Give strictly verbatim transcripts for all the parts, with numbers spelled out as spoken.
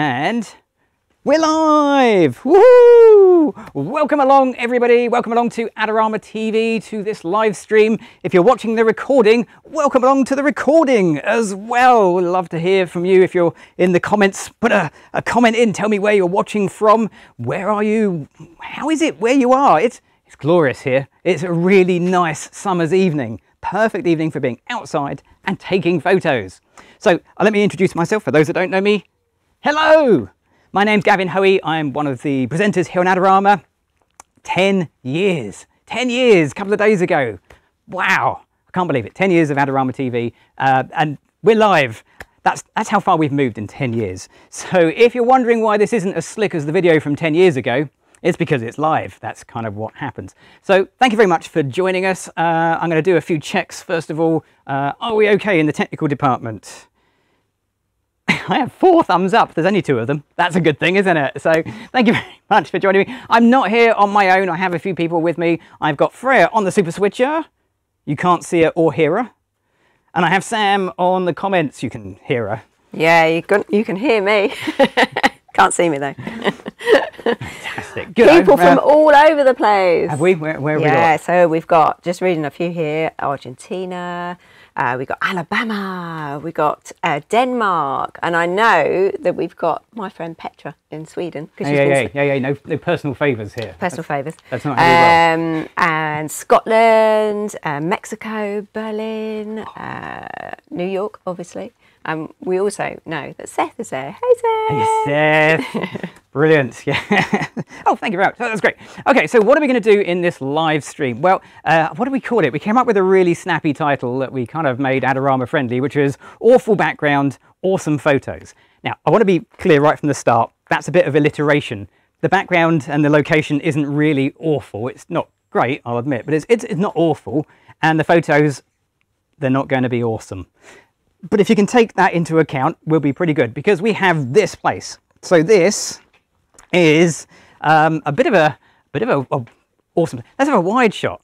And we're live! Woohoo! Welcome along, everybody. Welcome along to Adorama T V, to this live stream. If you're watching the recording, welcome along to the recording as well. We'd love to hear from you. If you're in the comments, put a, a comment in. Tell me where you're watching from. Where are you? How is it where you are? It's, it's glorious here. It's a really nice summer's evening. Perfect evening for being outside and taking photos. So let me introduce myself for those that don't know me. Hello, my name's Gavin Hoey. I'm one of the presenters here on Adorama. ten years, ten years, a couple of days ago. Wow, I can't believe it. ten years of Adorama T V, uh, and we're live. That's, that's how far we've moved in ten years. So if you're wondering why this isn't as slick as the video from ten years ago, it's because it's live. That's kind of what happens. So thank you very much for joining us. Uh, I'm gonna do a few checks. First of all, uh, are we okay in the technical department? I have four thumbs up. There's only two of them. That's a good thing, isn't it? So thank you very much for joining me. I'm not here on my own. I have a few people with me. I've got Freya on the Super Switcher. You can't see her or hear her. And I have Sam on the comments. You can hear her. Yeah, you can, you can hear me. Can't see me though. Fantastic. Good. People uh, from all over the place. Have we? Where, where have yeah, we Yeah, so we've got, just reading a few here, Argentina. Uh, we've got Alabama, we've got uh, Denmark, and I know that we've got my friend Petra in Sweden. Yeah, yeah, yeah, yeah, yeah, no, no personal favours here. Personal favours. That's not how you roll. Um, and Scotland, uh, Mexico, Berlin, uh, New York, obviously. Um, we also know that Seth is there. Hey, Seth! Hey, Seth! Brilliant, yeah. Oh, thank you very much. Oh, that's great. Okay, so what are we going to do in this live stream? Well, uh, what do we call it? We came up with a really snappy title that we kind of made Adorama friendly, which is Awful Background, Awesome Photos. Now, I want to be clear right from the start. That's a bit of alliteration. The background and the location isn't really awful. It's not great, I'll admit, but it's, it's, it's not awful. And the photos, they're not going to be awesome. But if you can take that into account, we'll be pretty good because we have this place. So this is um, a bit of a, a bit of a, a awesome. Let's have a wide shot.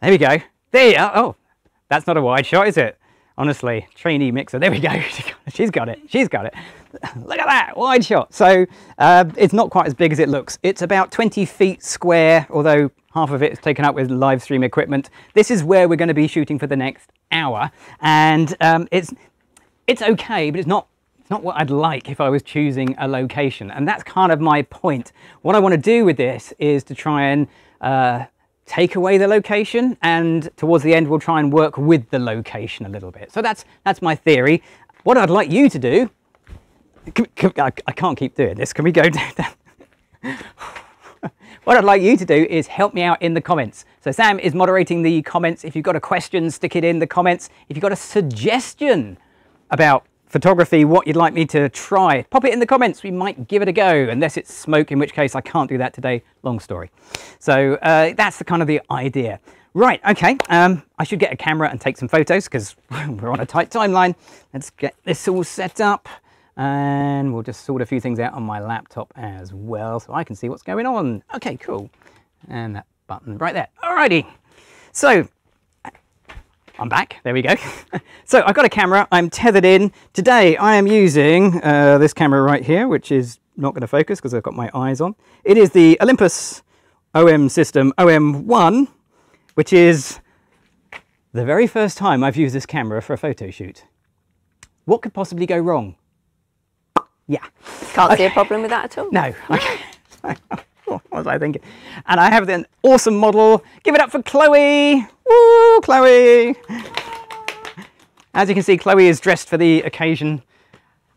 There we go. There you are. Oh, that's not a wide shot, is it? Honestly, trainee mixer. There we go. She's got it. She's got it. Look at that wide shot. So uh, it's not quite as big as it looks. It's about twenty feet square, although half of it is taken up with live stream equipment. This is where we're going to be shooting for the next hour, and um, it's it's okay, but it's not. not what I'd like if I was choosing a location. And that's kind of my point. What I want to do with this is to try and uh, take away the location, and towards the end we'll try and work with the location a little bit. So that's that's my theory. What I'd like you to do, can, can, I, I can't keep doing this, can we go down? down? What I'd like you to do is help me out in the comments. So Sam is moderating the comments. If you've got a question, stick it in the comments. If you've got a suggestion about photography, what you'd like me to try, pop it in the comments. We might give it a go, unless it's smoke, in which case I can't do that today. Long story. So uh, that's the kind of the idea. Right, okay, um, I should get a camera and take some photos because we're on a tight timeline. Let's get this all set up. And we'll just sort a few things out on my laptop as well, so I can see what's going on. Okay, cool. And that button right there. Alrighty. So, I'm back. There we go. So, I've got a camera. I'm tethered in. Today, I am using uh, this camera right here, which is not going to focus because I've got my eyes on. It is the Olympus O M System O M one, which is the very first time I've used this camera for a photo shoot. What could possibly go wrong? Yeah. Can't okay. see a problem with that at all. No. Okay. What was I thinking? And I have an awesome model. Give it up for Chloe. Woo, Chloe. As you can see, Chloe is dressed for the occasion.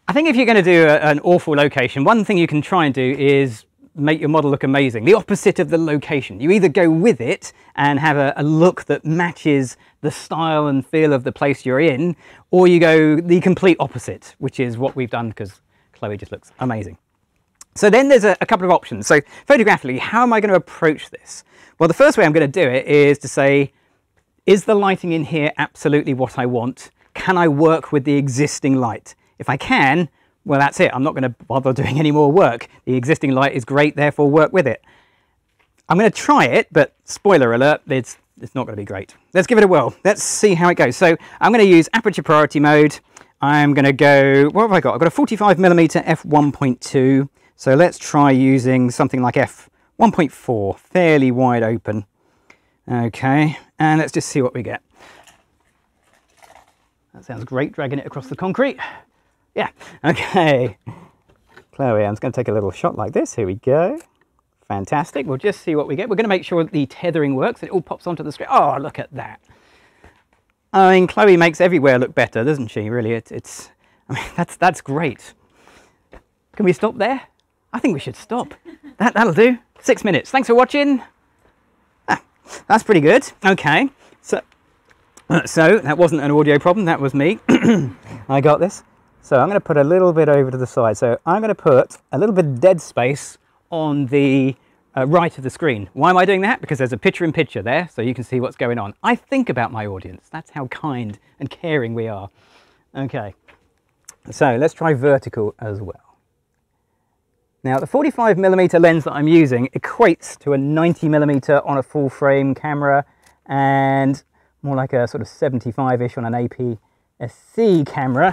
I think if you're going to do a, an awful location, one thing you can try and do is make your model look amazing. The opposite of the location. You either go with it and have a, a look that matches the style and feel of the place you're in, or you go the complete opposite, which is what we've done because Chloe just looks amazing. So then there's a, a couple of options. So photographically, how am I going to approach this? Well, the first way I'm going to do it is to say, is the lighting in here absolutely what I want? Can I work with the existing light? If I can, well, that's it. I'm not going to bother doing any more work. The existing light is great, therefore work with it. I'm going to try it, but spoiler alert, it's, it's not going to be great. Let's give it a whirl. Let's see how it goes. So I'm going to use aperture priority mode. I'm going to go, what have I got? I've got a forty-five millimeter f one point two, so let's try using something like f one point four, fairly wide open. Okay, and let's just see what we get. That sounds great, dragging it across the concrete. Yeah, okay. Chloe, I'm just going to take a little shot like this. Here we go. Fantastic, we'll just see what we get. We're going to make sure the tethering works, it all pops onto the screen. Oh, look at that. I mean, Chloe makes everywhere look better, doesn't she, really? It, it's, I mean, that's, that's great. Can we stop there? I think we should stop. That, that'll do. Six minutes. Thanks for watching. Ah, that's pretty good. Okay. So, so that wasn't an audio problem. That was me. I got this. So I'm going to put a little bit over to the side. So I'm going to put a little bit of dead space on the Uh, right of the screen. Why am I doing that? Because there's a picture-in-picture there, so you can see what's going on. I think about my audience. That's how kind and caring we are. Okay, so let's try vertical as well. Now the forty-five millimeter lens that I'm using equates to a ninety millimeter on a full-frame camera, and more like a sort of seventy-five-ish on an A P S C camera.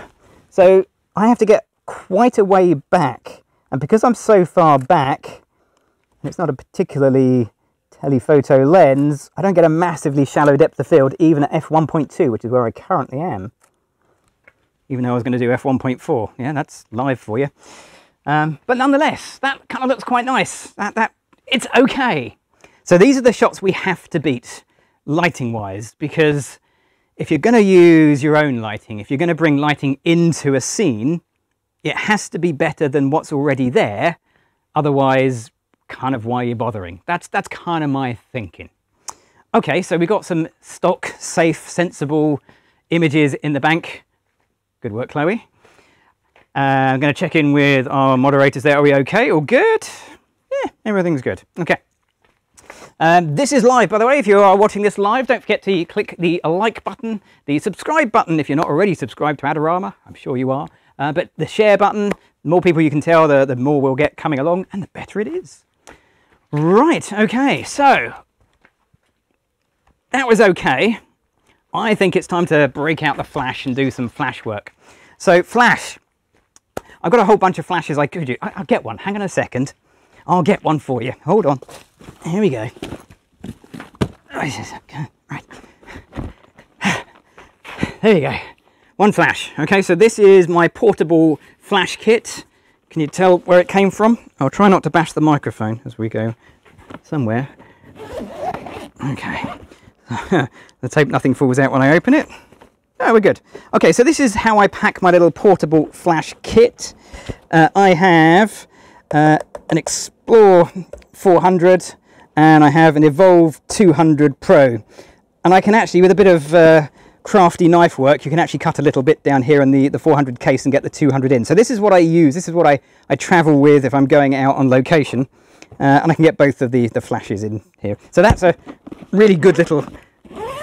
So I have to get quite a way back, and because I'm so far back, it's not a particularly telephoto lens, I don't get a massively shallow depth of field even at f one point two, which is where I currently am. Even though I was going to do f one point four. Yeah, that's live for you. Um, but nonetheless, that kind of looks quite nice. That, that, it's okay. So these are the shots we have to beat lighting-wise, because if you're going to use your own lighting, if you're going to bring lighting into a scene, it has to be better than what's already there. Otherwise, kind of why you're bothering. That's that's kind of my thinking. Okay, so we got some stock, safe, sensible images in the bank. Good work, Chloe. Uh, I'm going to check in with our moderators there. Are we okay? All good? Yeah, everything's good. Okay. Um, this is live, by the way. If you are watching this live, don't forget to click the like button, the subscribe button if you're not already subscribed to Adorama. I'm sure you are. Uh, but the share button, the more people you can tell, the, the more we'll get coming along, and the better it is. Right, okay, so that was okay. I think it's time to break out the flash and do some flash work. So flash, I've got a whole bunch of flashes I could do. I, I'll get one, hang on a second. I'll get one for you, hold on. Here we go. Right, there you go. One flash. Okay, so this is my portable flash kit. Can you tell where it came from? I'll try not to bash the microphone as we go somewhere. Okay. The tape, nothing falls out when I open it. Oh, we're good. Okay, so this is how I pack my little portable flash kit. Uh, I have uh, an Xplor four hundred and I have an eVOLV two hundred Pro. And I can actually, with a bit of uh, crafty knife work, you can actually cut a little bit down here in the, the four hundred case and get the two hundred in. So this is what I use, this is what I, I travel with if I'm going out on location. Uh, and I can get both of the, the flashes in here. So that's a really good little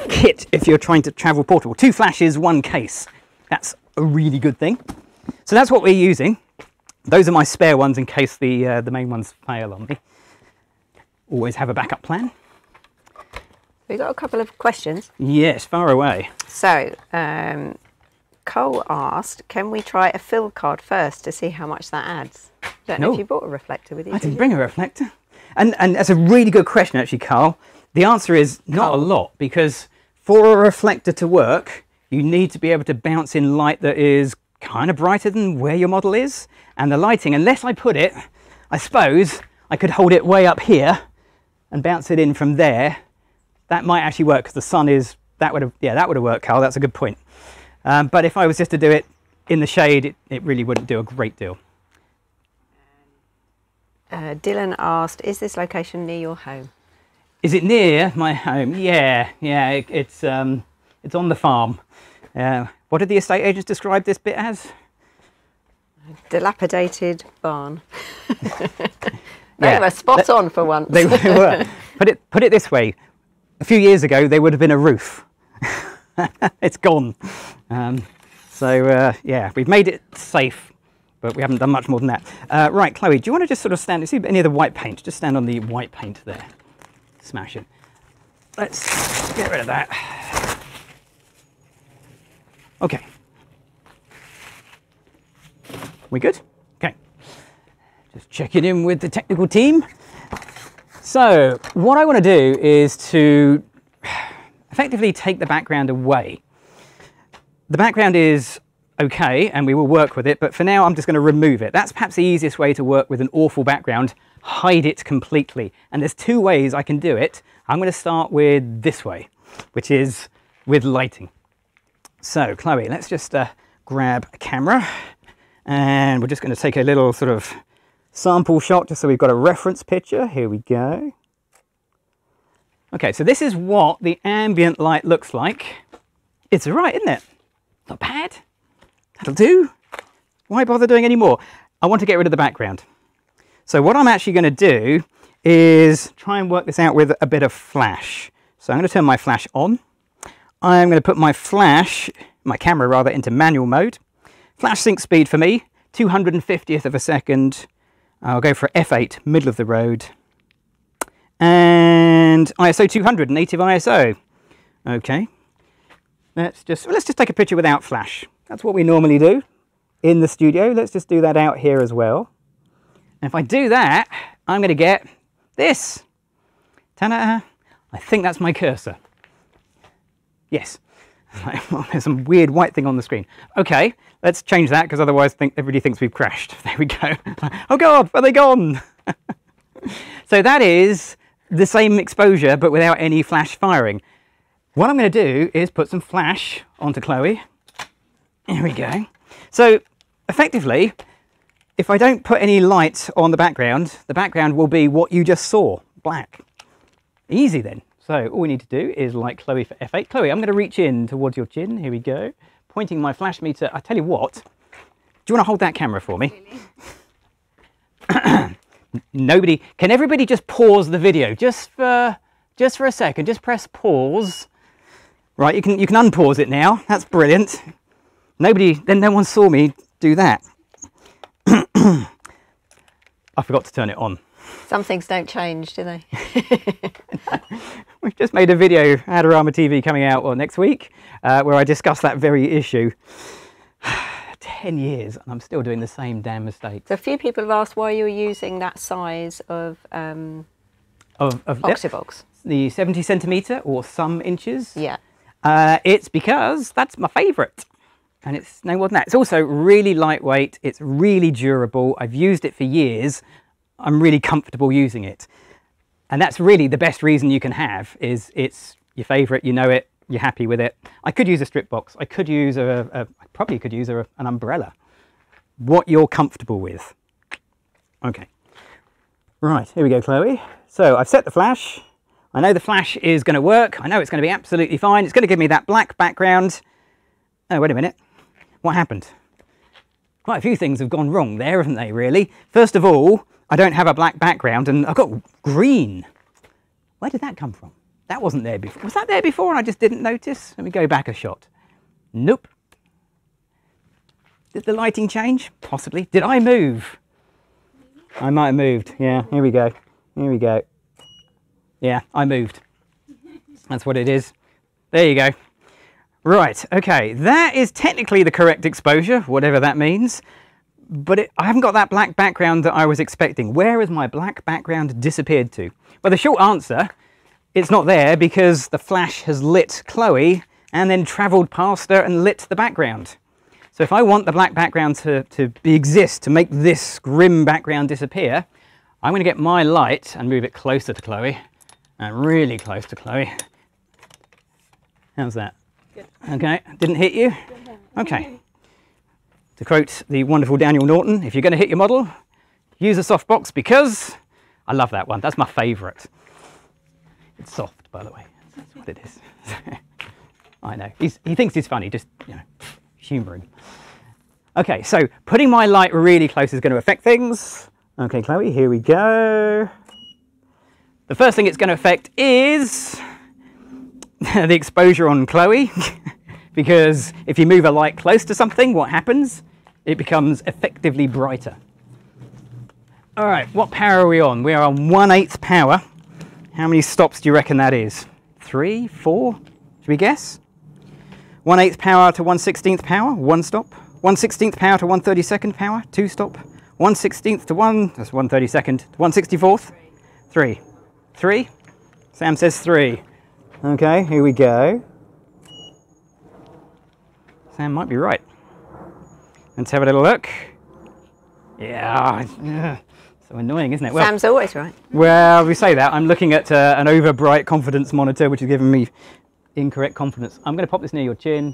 kit if you're trying to travel portable. Two flashes, one case. That's a really good thing. So that's what we're using. Those are my spare ones in case the, uh, the main ones fail on me. Always have a backup plan. We've got a couple of questions. Yes, far away. So, um, Cole asked, can we try a fill card first to see how much that adds? I don't no. know if you bought a reflector with you. I didn't did you? bring a reflector. And, and that's a really good question, actually, Carl. The answer is not Carl. a lot, because for a reflector to work, you need to be able to bounce in light that is kind of brighter than where your model is. And the lighting, unless I put it, I suppose I could hold it way up here and bounce it in from there. That might actually work because the sun is, that would have, yeah, that would have worked, Carl. That's a good point. Um, but if I was just to do it in the shade, it, it really wouldn't do a great deal. Uh, Dylan asked, is this location near your home? Is it near my home? Yeah, yeah, it, it's, um, it's on the farm. Uh, what did the estate agents describe this bit as? A dilapidated barn. They yeah. were spot that, on for once. They, they were. Put it, put it this way, a few years ago they would have been a roof. It's gone. Um, so uh, yeah, we've made it safe. But we haven't done much more than that. Uh, right, Chloe, do you want to just sort of stand, see any of the white paint? Just stand on the white paint there. Smash it. Let's get rid of that. Okay. We good? Okay. Just checking in with the technical team. So what I want to do is to effectively take the background away. The background is okay, and we will work with it, but for now I'm just going to remove it. That's perhaps the easiest way to work with an awful background, hide it completely. And there's two ways I can do it. I'm going to start with this way, which is with lighting. So Chloe, let's just uh, grab a camera and we're just going to take a little sort of sample shot just so we've got a reference picture. Here we go. Okay, so this is what the ambient light looks like. It's all right, isn't it? Not bad. That'll do. Why bother doing any more? I want to get rid of the background. So what I'm actually going to do is try and work this out with a bit of flash. So I'm going to turn my flash on. I'm going to put my flash, my camera rather, into manual mode. Flash sync speed for me, two hundred fiftieth of a second. I'll go for F eight, middle of the road. And I S O two hundred, native I S O. Okay. Let's just, let's just take a picture without flash. That's what we normally do in the studio. Let's just do that out here as well. And if I do that, I'm going to get this. Ta-da! I think that's my cursor. Yes. There's some weird white thing on the screen. Okay, let's change that because otherwise think, everybody thinks we've crashed. There we go. Oh God, are they gone? So that is the same exposure but without any flash firing. What I'm going to do is put some flash onto Chloe. There we go. So effectively, if I don't put any light on the background, the background will be what you just saw, black. Easy then. So all we need to do is like Chloe for F eight. Chloe, I'm going to reach in towards your chin. Here we go. Pointing my flash meter. I tell you what, do you want to hold that camera for me? Really? Nobody, can everybody just pause the video just for, just for a second? Just press pause. Right, you can, you can unpause it now. That's brilliant. Nobody, then no one saw me do that. I forgot to turn it on. Some things don't change, do they? We've just made a video, Adorama T V coming out well, next week, uh, where I discuss that very issue. ten years and I'm still doing the same damn mistake. So a few people have asked why you're using that size of, um, of, of Octabox. The seventy centimetre or some inches? Yeah. Uh, it's because that's my favourite. and it's no more than that. It's also really lightweight, it's really durable, I've used it for years, I'm really comfortable using it. And that's really the best reason you can have, is it's your favourite, you know it, you're happy with it. I could use a strip box, I could use a, a I probably could use a, an umbrella. What you're comfortable with. Okay. Right, here we go, Chloe. So I've set the flash. I know the flash is going to work. I know it's going to be absolutely fine. It's going to give me that black background. Oh, wait a minute. What happened? Quite a few things have gone wrong there, haven't they, really? First of all, I don't have a black background and I've got green. Where did that come from? That wasn't there before. Was that there before and I just didn't notice? Let me go back a shot. Nope. Did the lighting change? Possibly. Did I move? I might have moved. Yeah, here we go. Here we go. Yeah, I moved. That's what it is. There you go. Right, okay, that is technically the correct exposure, whatever that means, but it, I haven't got that black background that I was expecting. Where has my black background disappeared to? Well, the short answer, it's not there because the flash has lit Chloe and then travelled past her and lit the background. So if I want the black background to, to exist, to make this grim background disappear, I'm going to get my light and move it closer to Chloe, and really close to Chloe. How's that? Good. Okay, didn't hit you? Okay. To quote the wonderful Daniel Norton, if you're going to hit your model, use a soft box because... I love that one, that's my favourite. It's soft, by the way, that's what it is. I know, he's, he thinks he's funny, just, you know, humour him. Okay, so putting my light really close is going to affect things. Okay, Chloe, here we go. The first thing it's going to affect is the exposure on Chloe, because if you move a light close to something, what happens? It becomes effectively brighter. All right, what power are we on? We are on one eighth power. How many stops do you reckon that is? Three, four? Should we guess? one eighth power to one sixteenth power, one stop. one sixteenth power to one thirty-second power, two stop. one sixteenth to one, that's one thirty-second, to one sixty-fourth, three. Three? Sam says three. Okay, here we go. Sam might be right. Let's have a little look. Yeah, yeah. So annoying, isn't it? Well, Sam's always right. Well, we say that. I'm looking at uh, an over-bright confidence monitor, which is giving me incorrect confidence. I'm going to pop this near your chin.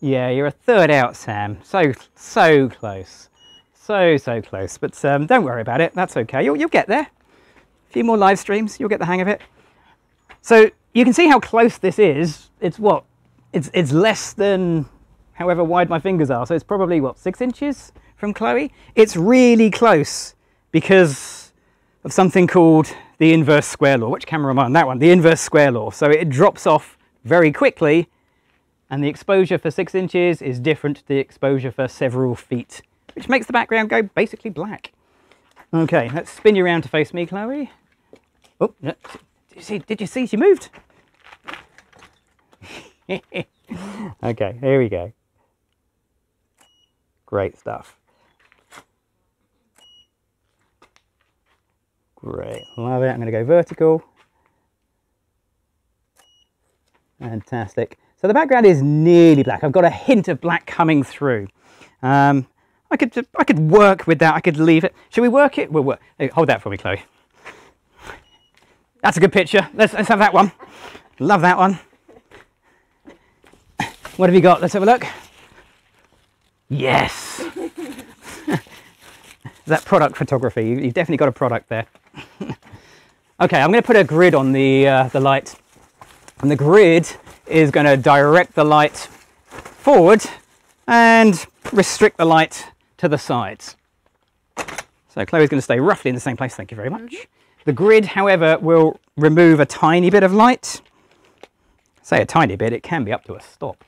Yeah, you're a third out, Sam. So, so close. So, so close. But um, don't worry about it. That's okay. You'll, you'll get there. Few more live streams, you'll get the hang of it. So you can see how close this is. It's what? It's, it's less than however wide my fingers are. So it's probably, what, six inches from Chloe? It's really close because of something called the inverse square law. Which camera am I on? That one, the inverse square law. So it drops off very quickly and the exposure for six inches is different to the exposure for several feet, which makes the background go basically black. Okay, let's spin you around to face me, Chloe. Oh, no. Did you see, did you see she moved? Okay, here we go. Great stuff. Great, love it. I'm going to go vertical. Fantastic. So the background is nearly black. I've got a hint of black coming through. Um, I could, I could work with that. I could leave it. Should we work it? We'll work. Hey, hold that for me, Chloe. That's a good picture. Let's, let's have that one. Love that one. What have you got? Let's have a look. Yes. That product photography. You've definitely got a product there. Okay, I'm going to put a grid on the, uh, the light. And the grid is going to direct the light forward and restrict the light to the sides. So Chloe's going to stay roughly in the same place, thank you very much. The grid, however, will remove a tiny bit of light. Say a tiny bit, it can be up to a stop.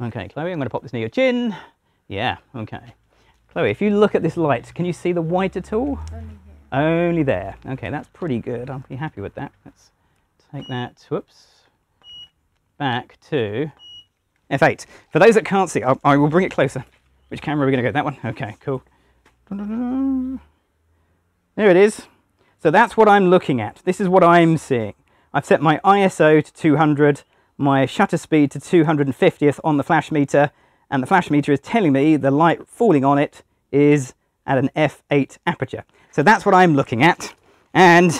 Okay, Chloe, I'm going to pop this near your chin. Yeah, okay. Chloe, if you look at this light, can you see the white at all? Only there. Only there. Okay, that's pretty good. I'm pretty happy with that. Let's take that, whoops, back to F eight. For those that can't see, I'll, I will bring it closer. Which camera are we going to go? That one? Okay, cool. There it is. So that's what I'm looking at. This is what I'm seeing. I've set my I S O to two hundred, my shutter speed to two hundred fiftieth on the flash meter, and the flash meter is telling me the light falling on it is at an f eight aperture. So that's what I'm looking at. And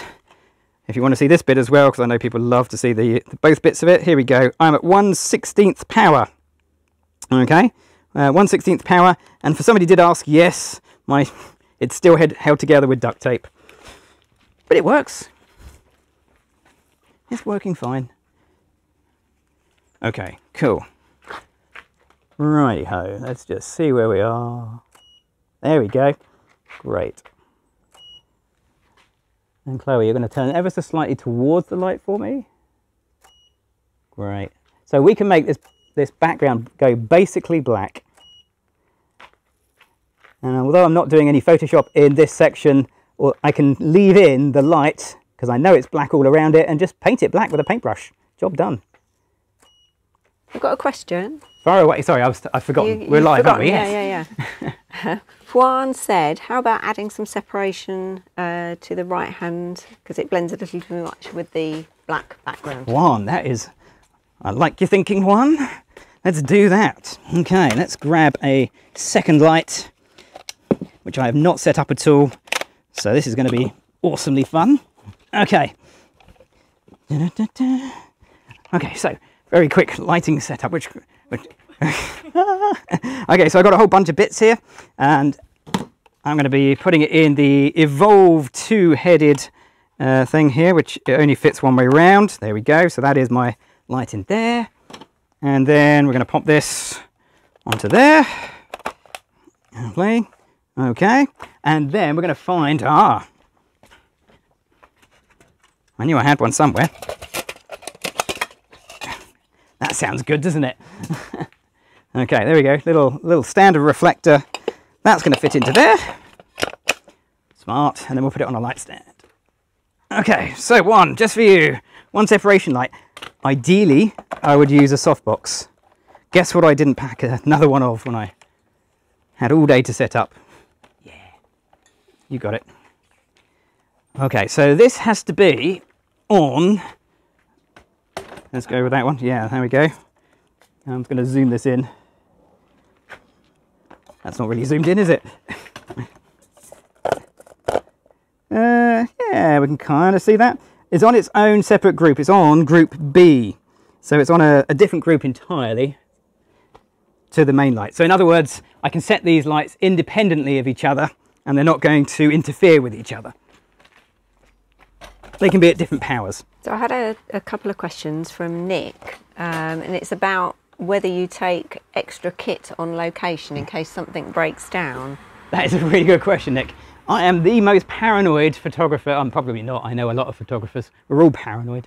if you want to see this bit as well, because I know people love to see the, the both bits of it, here we go. I'm at one sixteenth power. Okay, uh, one sixteenth power. And for somebody did ask, yes, my it's still held, held together with duct tape, but it works. It's working fine. Okay, cool. Righty ho. Let's just see where we are. There we go. Great. And Chloe, you're going to turn ever so slightly towards the light for me. Great. So we can make this this background go basically black. And although I'm not doing any Photoshop in this section, or I can leave in the light because I know it's black all around it, and just paint it black with a paintbrush. Job done. I've got a question. Far away. Sorry, I've, I've forgotten. You, We're live, forgotten. aren't we? Yes. Yeah, yeah, yeah. Juan said, how about adding some separation uh, to the right hand, because it blends a little too much with the black background. Juan, that is... I like your thinking, Juan. Let's do that. Okay, let's grab a second light, which I have not set up at all. So this is going to be awesomely fun. Okay. Okay, so... very quick lighting setup, which, which okay, so I've got a whole bunch of bits here, and I'm going to be putting it in the eVOLV two-headed uh, thing here, which it only fits one way round. There we go. So that is my light in there, and then we're going to pop this onto there. Lovely. Okay, and then we're going to find ah, I knew I had one somewhere. That sounds good, doesn't it? Okay, there we go. Little little standard reflector. That's going to fit into there. Smart. And then we'll put it on a light stand. Okay, so one, just for you. One separation light. Ideally, I would use a softbox. Guess what I didn't pack another one of when I had all day to set up? Yeah. You got it. Okay, so this has to be on... let's go with that one. Yeah, there we go. I'm going to zoom this in. That's not really zoomed in, is it? Uh, yeah, we can kind of see that. It's on its own separate group. It's on group B. So it's on a, a different group entirely to the main light. So in other words, I can set these lights independently of each other, and they're not going to interfere with each other. They can be at different powers. So I had a, a couple of questions from Nick, um, and it's about whether you take extra kit on location in case something breaks down. That is a really good question, Nick. I am the most paranoid photographer. I'm probably not. I know a lot of photographers. We're all paranoid.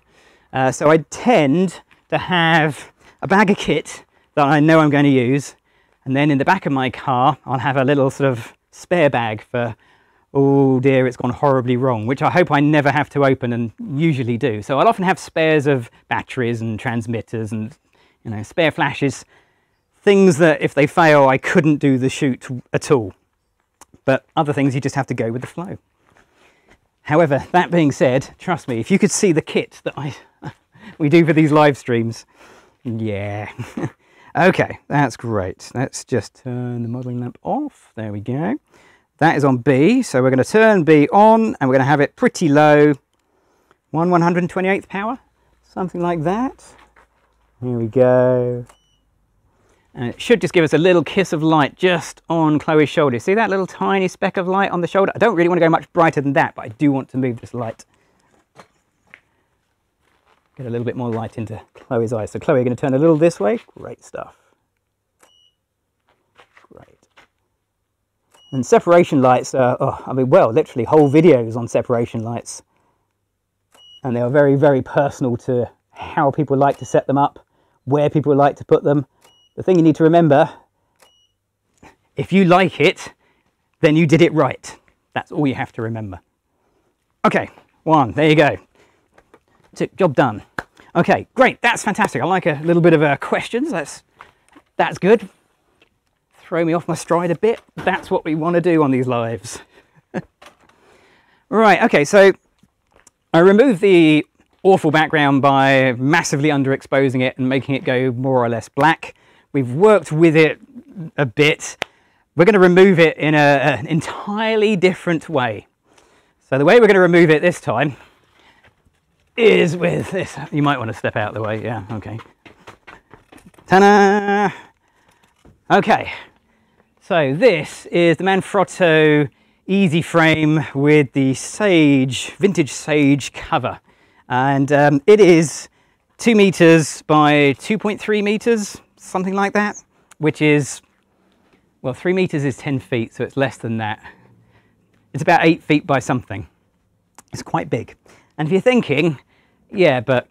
Uh, so I tend to have a bag of kit that I know I'm going to use, and then in the back of my car, I'll have a little sort of spare bag for... oh dear, it's gone horribly wrong, which I hope I never have to open, and usually do. So I'll often have spares of batteries and transmitters and, you know, spare flashes, things that if they fail, I couldn't do the shoot at all. But other things, you just have to go with the flow. However, that being said, trust me, if you could see the kit that I we do for these live streams, yeah. Okay, that's great. Let's just turn the modeling lamp off. There we go. That is on B, so we're going to turn B on, and we're going to have it pretty low, one one hundred twenty-eighth power, something like that. Here we go. And it should just give us a little kiss of light just on Chloe's shoulder. See that little tiny speck of light on the shoulder? I don't really want to go much brighter than that, but I do want to move this light. Get a little bit more light into Chloe's eyes. So Chloe, you're going to turn a little this way. Great stuff. And separation lights are, oh, I mean, well, literally whole videos on separation lights. And they are very, very personal to how people like to set them up, where people like to put them. The thing you need to remember, if you like it, then you did it right. That's all you have to remember. Okay, one, there you go. Two, job done. Okay, great, that's fantastic. I like a little bit of uh, questions, that's, that's good. Throw me off my stride a bit. That's what we want to do on these lives. Right, okay, so I removed the awful background by massively underexposing it and making it go more or less black, We've worked with it a bit. We're going to remove it in a, an entirely different way. So the way we're going to remove it this time is with this. You might want to step out of the way. Yeah, okay. Ta-da! Okay, so this is the Manfrotto Easy Frame with the Sage, vintage Sage cover. And um, it is two meters by two point three meters, something like that, which is, well, three meters is ten feet, so it's less than that. It's about eight feet by something. It's quite big. And if you're thinking, yeah, but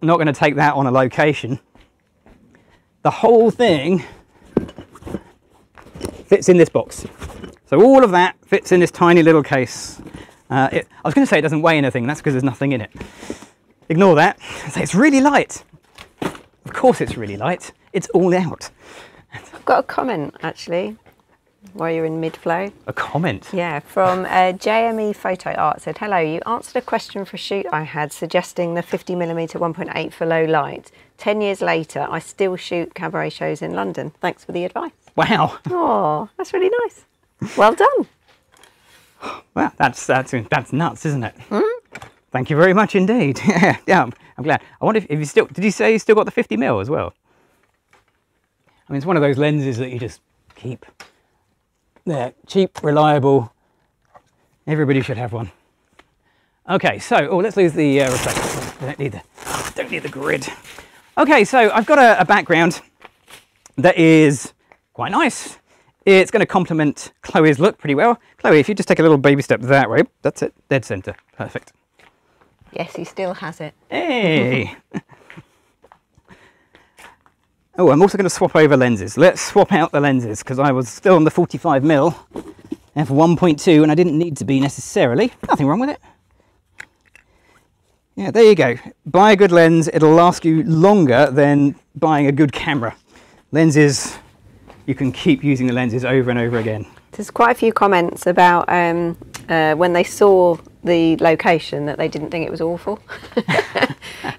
I'm not going to take that on a location, the whole thing fits in this box. So all of that fits in this tiny little case. Uh, it, I was going to say it doesn't weigh anything. That's because there's nothing in it. Ignore that. So it's really light. Of course it's really light. It's all out. I've got a comment, actually, while you're in mid-flow. A comment? Yeah, from uh, J M E Photo Art. Said, hello, you answered a question for a shoot I had suggesting the fifty millimeter one point eight for low light. Ten years later, I still shoot cabaret shows in London. Thanks for the advice. Wow. Oh, that's really nice. Well done. Well, that's, that's, that's nuts, isn't it? Mm? Thank you very much indeed. Yeah, yeah, I'm, I'm glad. I wonder if, if you still, did you say you still got the fifty mil as well? I mean, it's one of those lenses that you just keep. They're cheap, reliable. Everybody should have one. Okay, so, oh, let's lose the uh, reflector. Don't need the, don't need the grid. Okay, so I've got a, a background that is quite nice. It's going to complement Chloe's look pretty well. Chloe, if you just take a little baby step that way, that's it, dead centre, perfect. Yes, he still has it. Hey! Oh, I'm also going to swap over lenses. Let's swap out the lenses, because I was still on the forty-five mil f one point two, and I didn't need to be necessarily. Nothing wrong with it. Yeah, there you go. Buy a good lens, it'll last you longer than buying a good camera. Lenses, you can keep using the lenses over and over again. There's quite a few comments about um, uh, when they saw the location that they didn't think it was awful.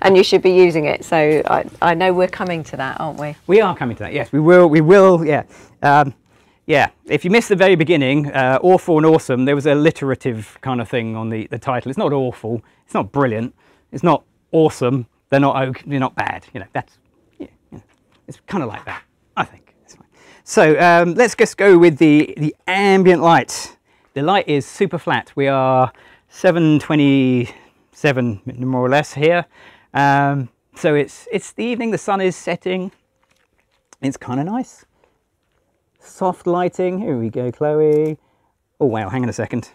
And you should be using it. So I, I know we're coming to that, aren't we? We are coming to that, yes. We will, we will, yeah. Um, yeah, if you missed the very beginning, uh, awful and awesome, there was an alliterative kind of thing on the, the title. It's not awful, it's not brilliant, it's not awesome, they're not okay, they're not bad. You know, that's, yeah, you know, it's kind of like that, I think. So um, let's just go with the, the ambient light. The light is super flat. We are seven twenty-seven more or less here. Um, so it's, it's the evening, the sun is setting. It's kind of nice. Soft lighting. Here we go, Chloe. Oh, wow, hang on a second.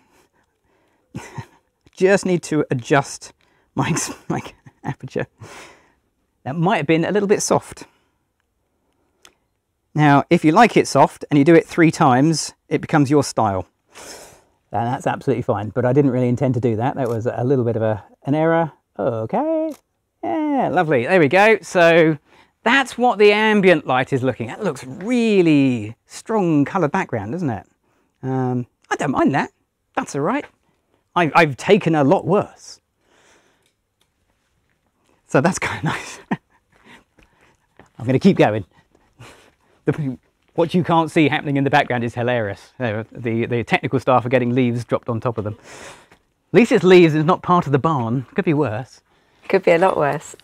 Just need to adjust my, my aperture. That might have been a little bit soft. Now, if you like it soft and you do it three times, it becomes your style. And that's absolutely fine, but I didn't really intend to do that. That was a little bit of a, an error. Okay, yeah, lovely, there we go. So that's what the ambient light is looking at. It looks really strong coloured background, doesn't it? Um, I don't mind that, that's all right. I've, I've taken a lot worse. So that's kind of nice. I'm gonna keep going. The, what you can't see happening in the background is hilarious. The, the technical staff are getting leaves dropped on top of them. At least it's leaves and it's not part of the barn. Could be worse. Could be a lot worse.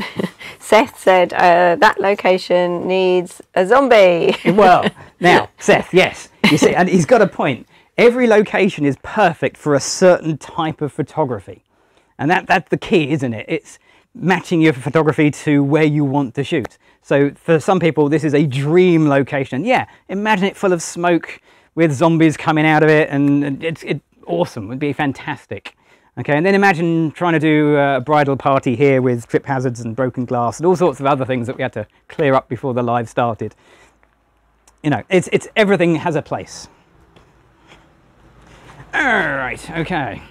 Seth said, uh, that location needs a zombie. Well, now, Seth, yes. You see, and he's got a point. Every location is perfect for a certain type of photography. And that, that's the key, isn't it? It's matching your photography to where you want to shoot. So for some people, this is a dream location. Yeah, imagine it full of smoke with zombies coming out of it, and it's it, awesome, it'd be fantastic. Okay, and then imagine trying to do a bridal party here with trip hazards and broken glass and all sorts of other things that we had to clear up before the live started. You know, it's, it's everything has a place. All right, okay.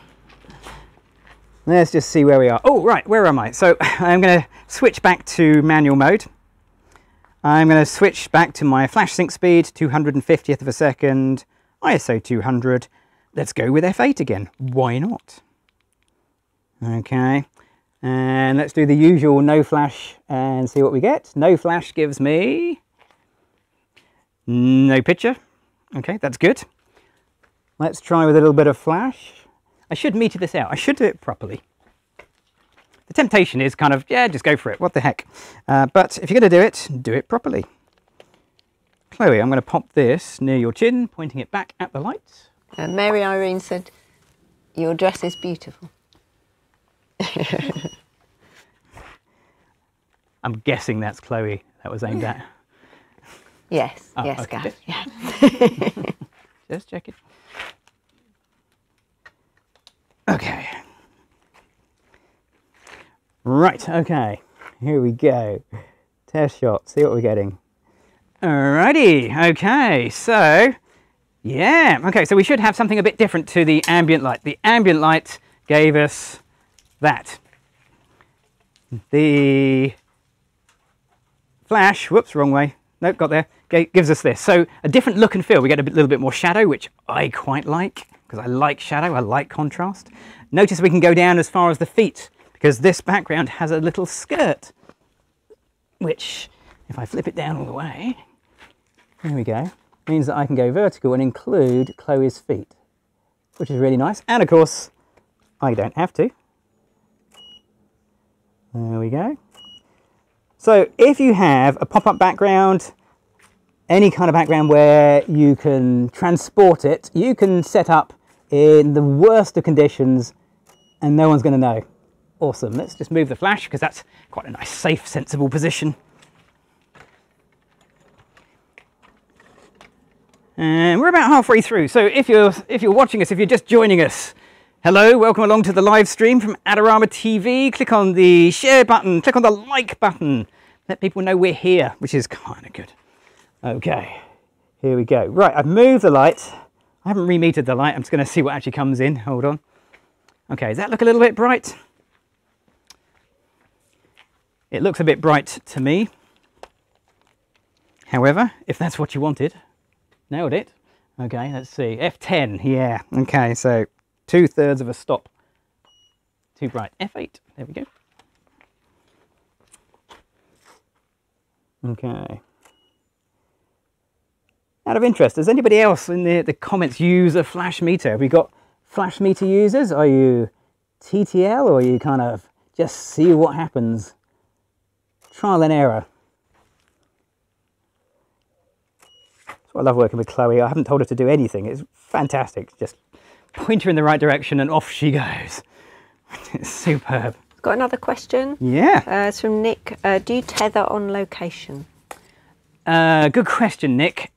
Let's just see where we are. Oh, right, where am I? So I'm going to switch back to manual mode. I'm going to switch back to my flash sync speed, two hundred fiftieth of a second, I S O two hundred. Let's go with F eight again. Why not? Okay. And let's do the usual no flash and see what we get. No flash gives me No picture. Okay, that's good. Let's try with a little bit of flash. I should meter this out. I should do it properly. The temptation is kind of, yeah, just go for it. What the heck? Uh, but if you're going to do it, do it properly. Chloe, I'm going to pop this near your chin, pointing it back at the light. Uh, Mary Irene said, your dress is beautiful. I'm guessing that's Chloe that was aimed at. Yes, oh, yes, okay. Gav. Yeah. Just check it. Okay. Right, okay. Here we go. Test shot, see what we're getting. Alrighty, okay, so, yeah. Okay, so we should have something a bit different to the ambient light. The ambient light gave us that. The flash, whoops, wrong way. Nope, got there. G gives us this. So a different look and feel. We get a bit, little bit more shadow, which I quite like, because I like shadow, I like contrast. Notice we can go down as far as the feet, because this background has a little skirt, which, if I flip it down all the way, there we go, means that I can go vertical and include Chloe's feet, which is really nice. And of course, I don't have to. There we go. So if you have a pop-up background, any kind of background where you can transport it, you can set up in the worst of conditions and no one's going to know. Awesome. Let's just move the flash because that's quite a nice, safe, sensible position. And we're about halfway through. So if you're, if you're watching us, if you're just joining us, hello, welcome along to the live stream from Adorama T V. Click on the share button, click on the like button. Let people know we're here, which is kind of good. Okay, here we go. Right, I've moved the light. I haven't remetered the light. I'm just going to see what actually comes in. Hold on. Okay, does that look a little bit bright? It looks a bit bright to me. However, if that's what you wanted, nailed it. Okay, let's see. F ten, yeah. Okay, so two thirds of a stop. Too bright. F eight. There we go. Okay. Out of interest, does anybody else in the, the comments use a flash meter? Have we got flash meter users? Are you T T L or are you kind of just see what happens? Trial and error. That's why I love working with Chloe. I haven't told her to do anything. It's fantastic. Just point her in the right direction and off she goes. It's superb. Got another question? Yeah. Uh, it's from Nick. Uh, do you tether on location? Uh, good question, Nick.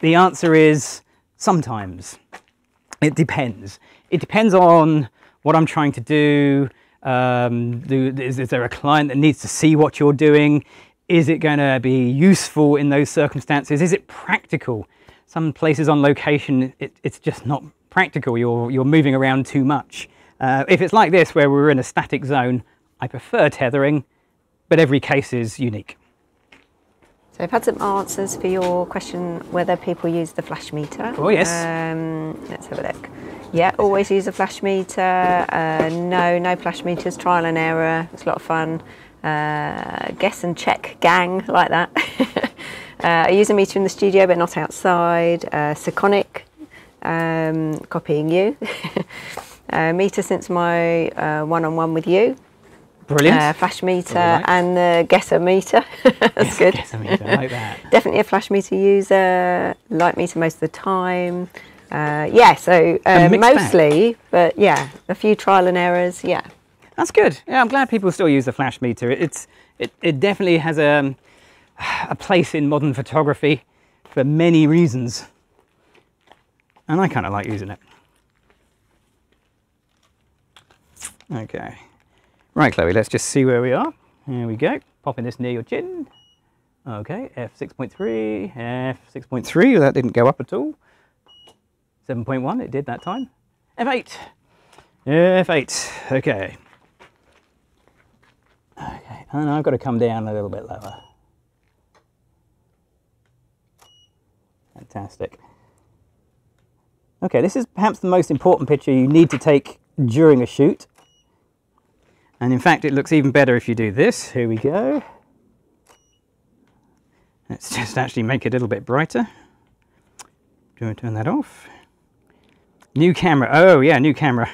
The answer is sometimes. It depends. It depends on what I'm trying to do. Um, do is, is there a client that needs to see what you're doing? Is it going to be useful in those circumstances? Is it practical? Some places on location, it, it's just not practical. You're, you're moving around too much. Uh, if it's like this, where we're in a static zone, I prefer tethering, but every case is unique. So I've had some answers for your question, whether people use the flash meter. Oh, yes. Um, let's have a look. Yeah, always use a flash meter. Uh, no, no flash meters, trial and error. It's a lot of fun. Uh, guess and check gang, like that. uh, I use a meter in the studio, but not outside. Uh, Sekonic. Um, copying you. uh, meter since my uh, one-on-one with you. Brilliant. Uh, flash meter right. And the guesser meter. That's yes, good. Guesser meter, like that. Definitely a flash meter user. Light meter most of the time. Uh, yeah, so uh, mostly, back. But yeah, a few trial and errors. Yeah. That's good. Yeah, I'm glad people still use the flash meter. It, it's it, it definitely has a a place in modern photography for many reasons. And I kind of like using it. Okay. Right, Chloe, let's just see where we are. Here we go. Popping this near your chin. Okay, F six point three, F six point three, that didn't go up at all. seven point one, it did that time. F eight, F eight, okay. Okay, and I've got to come down a little bit lower. Fantastic. Okay, this is perhaps the most important picture you need to take during a shoot. And in fact, it looks even better if you do this. Here we go. Let's just actually make it a little bit brighter. Do I turn that off? New camera. Oh yeah, new camera.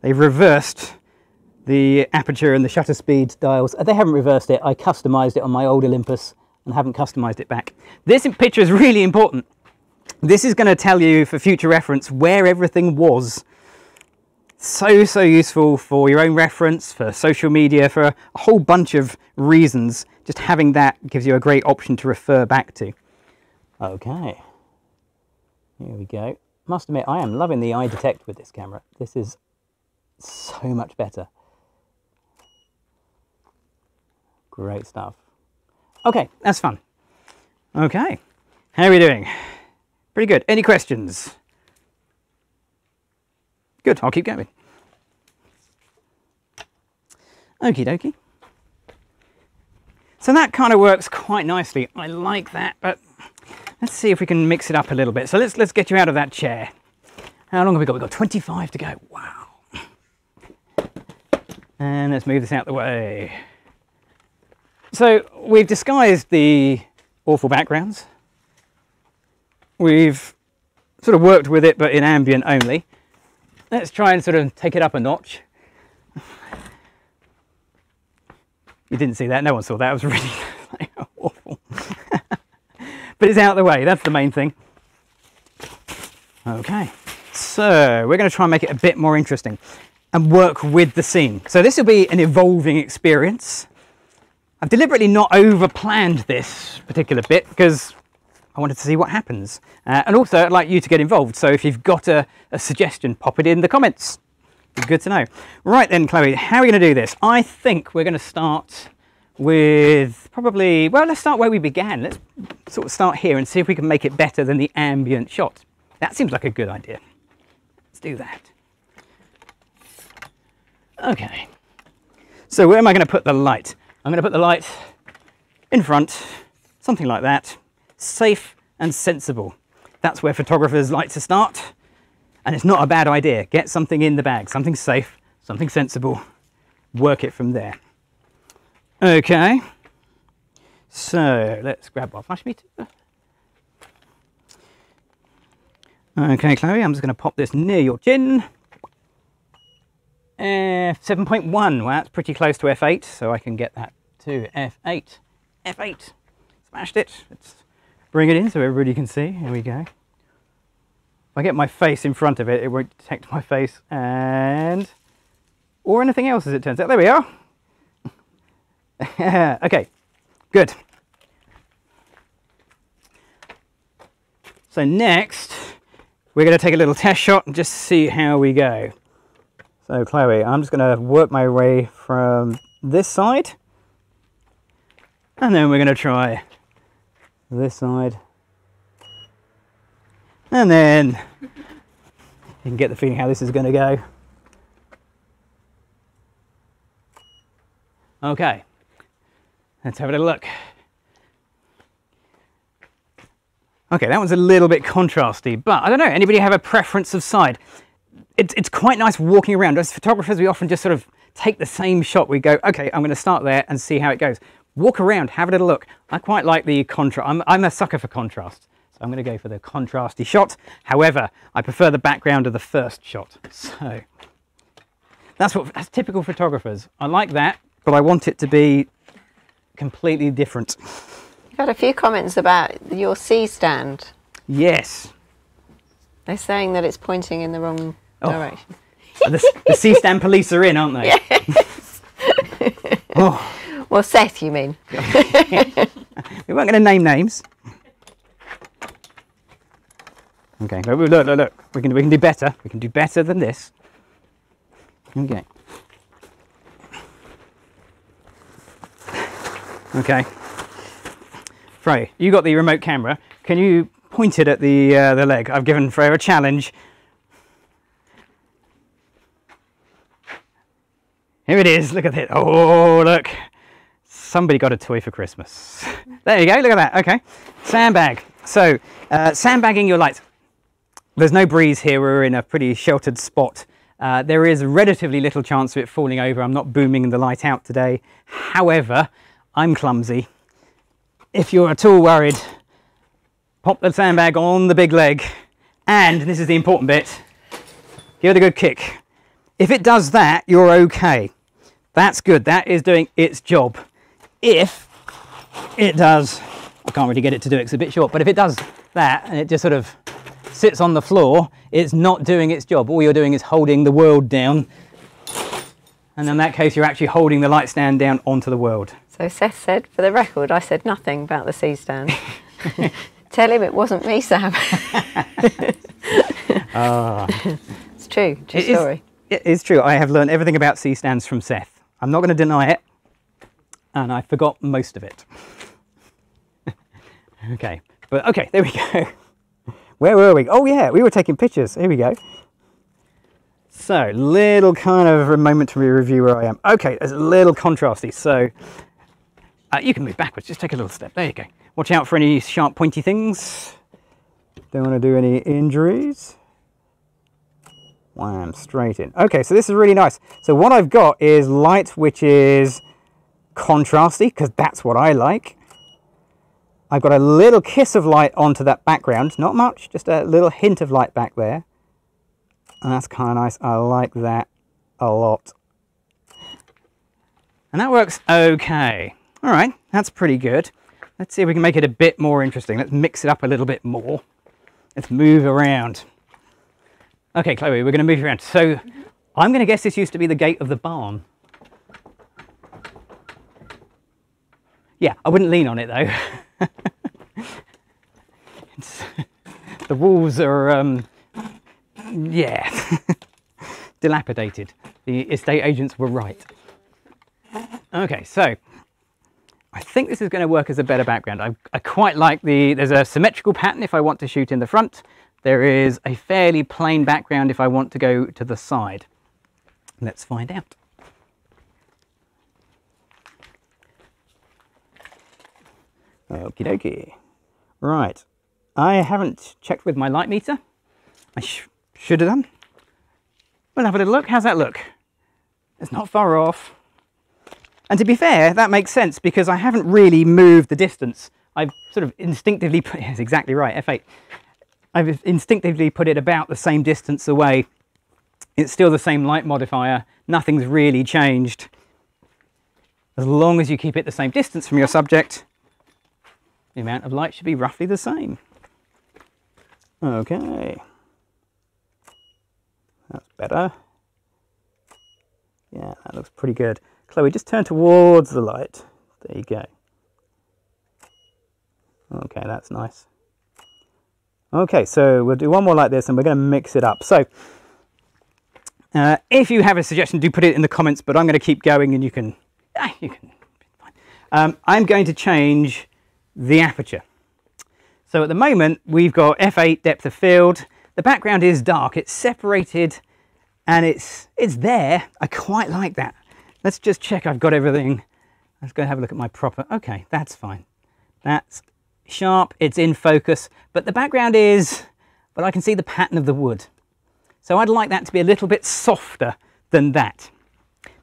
They've reversed the aperture and the shutter speed dials. They haven't reversed it. I customized it on my old Olympus and haven't customized it back. This picture is really important. This is going to tell you for future reference where everything was. So, so useful for your own reference, for social media, for a whole bunch of reasons. Just having that gives you a great option to refer back to. Okay. Here we go. Must admit, I am loving the eye detect with this camera. This is so much better. Great stuff. Okay, that's fun. Okay, how are we doing? Pretty good. Any questions? Good, I'll keep going. Okie dokie. So that kind of works quite nicely. I like that, but let's see if we can mix it up a little bit. So let's let's get you out of that chair. How long have we got? We've got twenty-five to go. Wow. And let's move this out the way. So we've disguised the awful backgrounds. We've sort of worked with it, but in ambient only. Let's try and sort of take it up a notch. You didn't see that. No one saw that. It was really like, awful. But it's out of the way. That's the main thing. Okay. So we're going to try and make it a bit more interesting and work with the scene. So this will be an evolving experience. I've deliberately not over-planned this particular bit because I wanted to see what happens. Uh, and also, I'd like you to get involved. So if you've got a, a suggestion, pop it in the comments. It'd be good to know. Right then, Chloe, how are we going to do this? I think we're going to start with probably, well, let's start where we began. Let's sort of start here and see if we can make it better than the ambient shot. That seems like a good idea. Let's do that. Okay. So where am I going to put the light? I'm going to put the light in front, something like that. Safe and sensible. That's where photographers like to start. And it's not a bad idea. Get something in the bag, something safe, something sensible. Work it from there. Okay. So let's grab our flash meter. Okay, Chloe, I'm just going to pop this near your chin. F seven point one, well, that's pretty close to F eight, so I can get that to F eight. F eight, smashed it. Let's bring it in so everybody can see. Here we go. If I get my face in front of it, it won't detect my face and... or anything else as it turns out. There we are. Okay, good. So next, we're going to take a little test shot and just see how we go. So Chloe, I'm just going to work my way from this side, and then we're going to try this side, and then you can get the feeling how this is going to go. Okay, let's have a little look. Okay, that one's a little bit contrasty, but I don't know, anybody have a preference of side? It's, it's quite nice walking around. As photographers, we often just sort of take the same shot. We go, okay, I'm going to start there and see how it goes. Walk around, have a little look. I quite like the contrast. I'm, I'm a sucker for contrast. So I'm going to go for the contrasty shot. However, I prefer the background of the first shot. So that's what, that's typical photographers. I like that, but I want it to be completely different. You've had a few comments about your C-stand. Yes. They're saying that it's pointing in the wrong Oh. direction. The, the C-stand police are in, aren't they? Yes. Oh. Well, Seth, you mean. We weren't going to name names. Okay, look, look, look, look. We can, we can do better. We can do better than this. Okay. Okay. Freya, you got the remote camera. Can you point it at the, uh, the leg? I've given Freya a challenge. Here it is, look at it. Oh, look. Somebody got a toy for Christmas. There you go, look at that, okay. Sandbag. So, uh, sandbagging your lights. There's no breeze here, we're in a pretty sheltered spot. Uh, there is relatively little chance of it falling over. I'm not booming the light out today. However, I'm clumsy. If you're at all worried, Pop the sandbag on the big leg. And this is the important bit. Give it a good kick. If it does that, you're okay. That's good. That is doing its job. If it does, I can't really get it to do it, it's a bit short, but if it does that and it just sort of sits on the floor, it's not doing its job. All you're doing is holding the world down. And in that case, you're actually holding the light stand down onto the world. So Seth said, for the record, I said nothing about the C-stand. Tell him it wasn't me, Sam. uh, it's true, true it story. Is, it is true. I have learned everything about C-stands from Seth. I'm not going to deny it. And I forgot most of it. Okay, but okay, there we go. Where were we? Oh yeah, we were taking pictures. Here we go. So, little kind of a momentary review where I am. Okay, there's a little contrasty. So, uh, you can move backwards. Just take a little step. There you go. Watch out for any sharp, pointy things. Don't want to do any injuries. Wham, straight in. Okay, so this is really nice. So what I've got is light, which is contrasty, because that's what I like. I've got a little kiss of light onto that background. Not much, just a little hint of light back there. And that's kind of nice. I like that a lot. And that works okay. All right, that's pretty good. Let's see if we can make it a bit more interesting. Let's mix it up a little bit more. Let's move around. Okay, Chloe, we're going to move around. So I'm going to guess this used to be the gate of the barn. Yeah, I wouldn't lean on it though. It's, the walls are, um, yeah, dilapidated. The estate agents were right. Okay, so I think this is going to work as a better background. I, I quite like the, there's a symmetrical pattern if I want to shoot in the front. There is a fairly plain background if I want to go to the side. Let's find out. Okie dokie. Right, I haven't checked with my light meter. I sh should have done. We'll have a little look. How's that look? It's not far off. And to be fair, that makes sense because I haven't really moved the distance. I've sort of instinctively put, yes, exactly right, F eight. I've instinctively put it about the same distance away. It's still the same light modifier. Nothing's really changed. As long as you keep it the same distance from your subject, the amount of light should be roughly the same. Okay. That's better. Yeah, that looks pretty good. Chloe, just turn towards the light. There you go. Okay, that's nice. Okay, so we'll do one more like this and we're going to mix it up. So, uh, if you have a suggestion, do put it in the comments, but I'm going to keep going and you can... Ah, you can um, I'm going to change the aperture. So at the moment, we've got F eight depth of field. The background is dark. It's separated and it's, it's there. I quite like that. Let's just check I've got everything. Let's go have a look at my proper. Okay, that's fine. That's sharp, it's in focus, but the background is, but I can see the pattern of the wood. So I'd like that to be a little bit softer than that.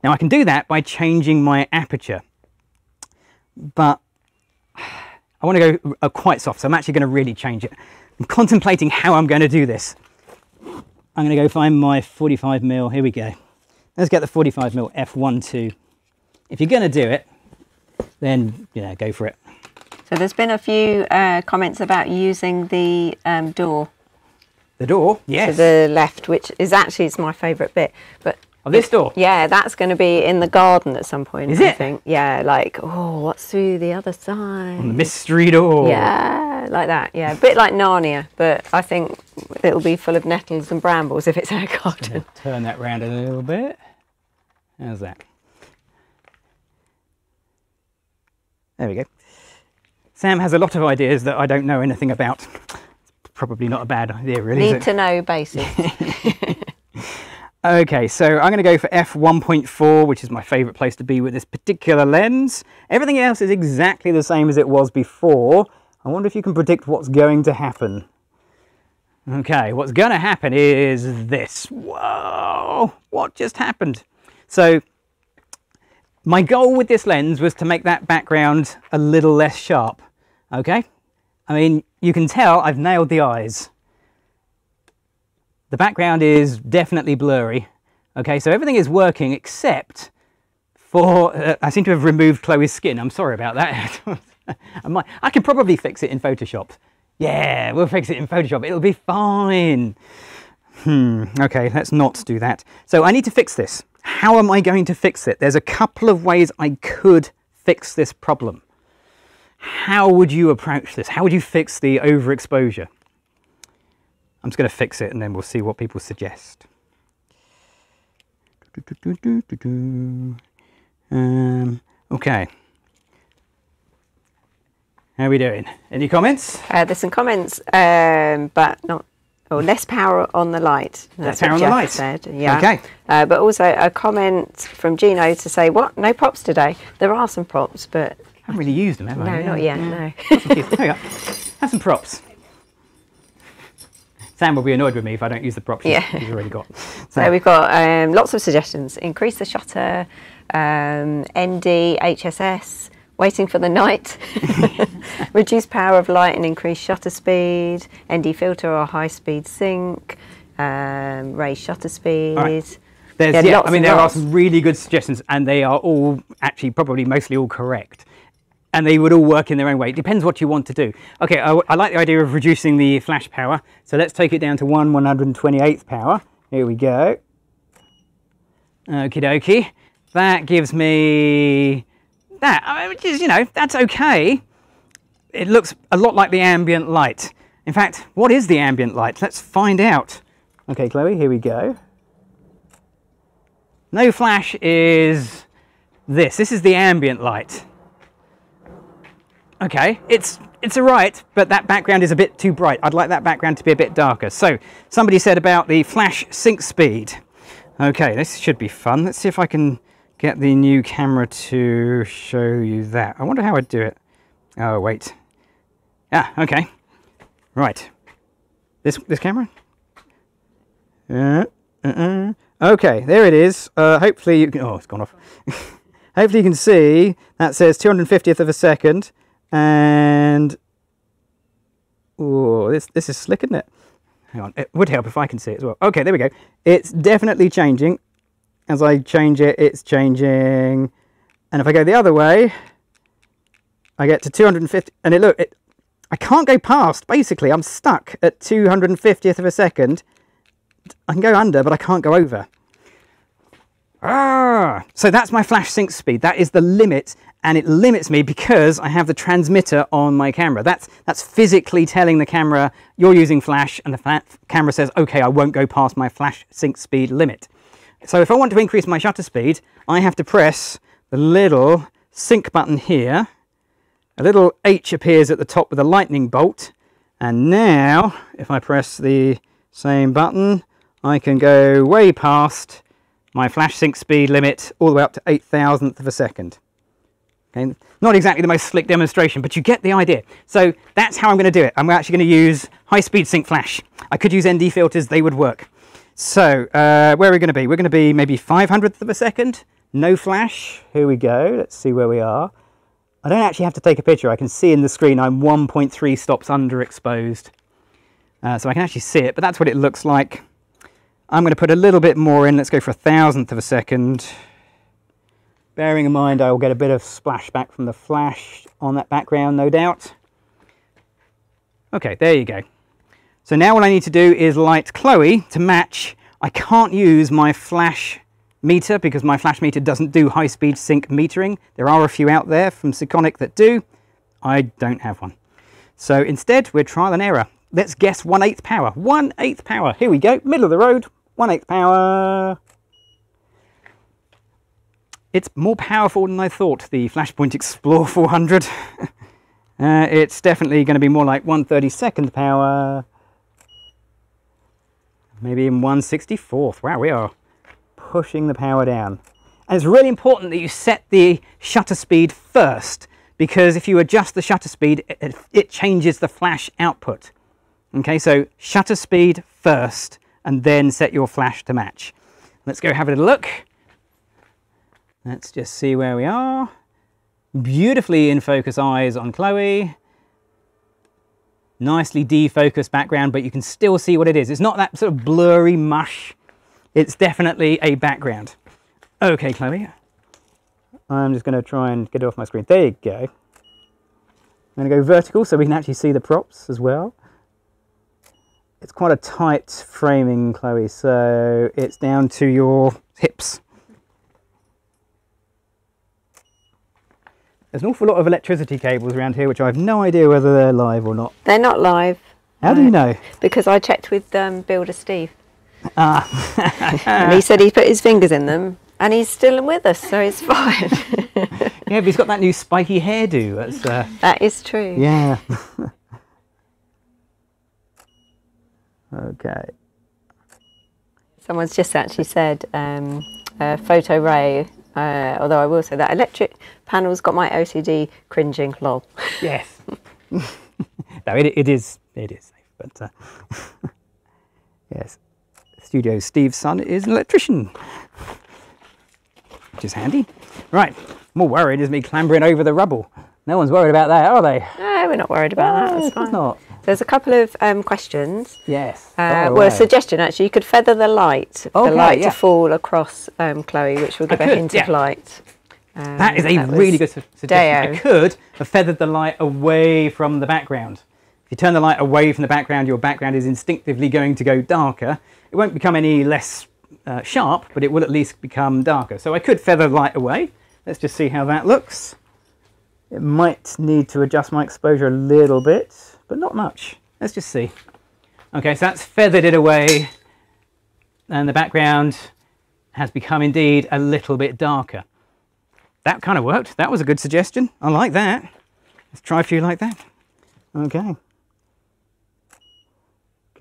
Now I can do that by changing my aperture, but I want to go quite soft, so I'm actually going to really change it. I'm contemplating how I'm going to do this. I'm going to go find my forty-five mil, here we go. Let's get the forty-five mil f one point two. If you're going to do it, then, you know, go for it. So there's been a few uh, comments about using the um, door. The door? Yes. To the left, which is actually it's my favourite bit. But oh, this door? Yeah, that's going to be in the garden at some point, is I it? think. Yeah, like, oh, what's through the other side? On the mystery door. Yeah, like that, yeah. A bit like Narnia, but I think it'll be full of nettles and brambles if it's our garden. Turn that round a little bit. How's that? There we go. Sam has a lot of ideas that I don't know anything about. It's probably not a bad idea, really. Need to know basics. Okay, so I'm going to go for f one point four, which is my favourite place to be with this particular lens. Everything else is exactly the same as it was before. I wonder if you can predict what's going to happen. Okay, what's going to happen is this. Whoa, what just happened? So, my goal with this lens was to make that background a little less sharp, okay? I mean, you can tell I've nailed the eyes. The background is definitely blurry. Okay, so everything is working except for, uh, I seem to have removed Chloe's skin. I'm sorry about that. I might, I could probably fix it in Photoshop. Yeah, we'll fix it in Photoshop. It'll be fine. Hmm, okay, let's not do that. So I need to fix this. How am I going to fix it? There's a couple of ways I could fix this problem. How would you approach this? How would you fix the overexposure? I'm just going to fix it and then we'll see what people suggest. Um, okay. How are we doing? Any comments? Uh, there's some comments, um, but not... Oh, less power on the light. That's less power on Jeff the light. Said. Yeah. Okay. Uh, but also a comment from Gino to say, what? No props today. There are some props, but... I haven't really used them, have I? No, yeah. not yet, yeah. no. There we go. Have some props. Sam will be annoyed with me if I don't use the props yeah. he's already got. So, so we've got um, lots of suggestions. Increase the shutter, um, N D, H S S, waiting for the night, reduce power of light and increase shutter speed, N D filter or high-speed sync, um, raise shutter speed. Right. There's, yeah, yeah, I mean, there lots. are some really good suggestions and they are all actually probably mostly all correct. And they would all work in their own way. It depends what you want to do. Okay, I, I like the idea of reducing the flash power. So let's take it down to one one hundred twenty-eighth power. Here we go. Okie dokie. That gives me that, I mean, which is, you know, that's okay. It looks a lot like the ambient light. In fact, what is the ambient light? Let's find out. Okay, Chloe, here we go. No flash is this. This is the ambient light. Okay, it's it's all right, but that background is a bit too bright. I'd like that background to be a bit darker. So somebody said about the flash sync speed. Okay, this should be fun. Let's see if I can get the new camera to show you that. I wonder how I'd do it. Oh, wait. Ah, okay. Right. This this camera? Uh, uh, uh. Okay, there it is. Uh, hopefully you can... Oh, it's gone off. Hopefully you can see that says two hundred fiftieth of a second. And oh, this this is slick, isn't it? Hang on, it would help if I can see it as well. Okay, there we go. It's definitely changing. As I change it, it's changing. And if I go the other way, I get to two hundred fifty. And it look, it, I can't go past. Basically, I'm stuck at two hundred fiftieth of a second. I can go under, but I can't go over. Ah, so that's my flash sync speed. That is the limit, and it limits me because I have the transmitter on my camera. That's that's physically telling the camera you're using flash, and the fla camera says, okay, I won't go past my flash sync speed limit. So if I want to increase my shutter speed, I have to press the little sync button here. A little H appears at the top with a lightning bolt, and now if I press the same button, I can go way past my flash sync speed limit all the way up to eight thousandth of a second. Okay, not exactly the most slick demonstration, but you get the idea. So that's how I'm going to do it. I'm actually going to use high-speed sync flash. I could use N D filters, they would work. So uh, where are we going to be? We're going to be maybe five hundredth of a second, no flash. Here we go, let's see where we are. I don't actually have to take a picture. I can see in the screen I'm one point three stops underexposed. Uh, so I can actually see it, but that's what it looks like. I'm going to put a little bit more in. Let's go for a thousandth of a second. Bearing in mind I will get a bit of splashback from the flash on that background, no doubt. Okay, there you go. So now what I need to do is light Chloe to match. I can't use my flash meter because my flash meter doesn't do high-speed sync metering. There are a few out there from Sekonic that do. I don't have one. So instead, we're trial and error. Let's guess one eighth power. one eighth power. Here we go. Middle of the road. one eighth power. It's more powerful than I thought, the Flashpoint Explore four hundred. uh, it's definitely going to be more like one thirty-second power. Maybe in one sixty-fourth. Wow, we are pushing the power down. And it's really important that you set the shutter speed first, because if you adjust the shutter speed, it, it changes the flash output. Okay, so shutter speed first, and then set your flash to match. Let's go have a little look. Let's just see where we are. Beautifully in focus eyes on Chloe. nicely defocused background, but you can still see what it is. It's not that sort of blurry mush. It's definitely a background. Okay, Chloe, I'm just going to try and get it off my screen. There you go. I'm going to go vertical so we can actually see the props as well. It's quite a tight framing, Chloe, so it's down to your hips. There's an awful lot of electricity cables around here, which I have no idea whether they're live or not. They're not live. How no. do you know? Because I checked with um, Builder Steve. Ah. And he said he put his fingers in them, and he's still with us, so it's fine. Yeah, but he's got that new spiky hairdo. That's, uh, that is true. Yeah. Okay. Someone's just actually said um, uh, photo ray, uh, although I will say that electric panel's got my O C D cringing, lol. Yes. No, it, it is, it is safe, but uh, yes. Studio Steve's son is an electrician, which is handy. Right, more worried is me clambering over the rubble. No one's worried about that, are they? No, we're not worried about no, that. It's fine. Not. There's a couple of um, questions. Yes. Uh, well, a suggestion actually. You could feather the light, okay, the light yeah. to fall across um, Chloe, which will give I a could, hint yeah. of light. Um, that is a that really good su suggestion. Deo. I could have feathered the light away from the background. If you turn the light away from the background, your background is instinctively going to go darker. It won't become any less uh, sharp, but it will at least become darker. So I could feather the light away. Let's just see how that looks. It might need to adjust my exposure a little bit, but not much. Let's just see. Okay, so that's feathered it away, and the background has become indeed a little bit darker. That kind of worked. That was a good suggestion. I like that. Let's try a few like that. Okay.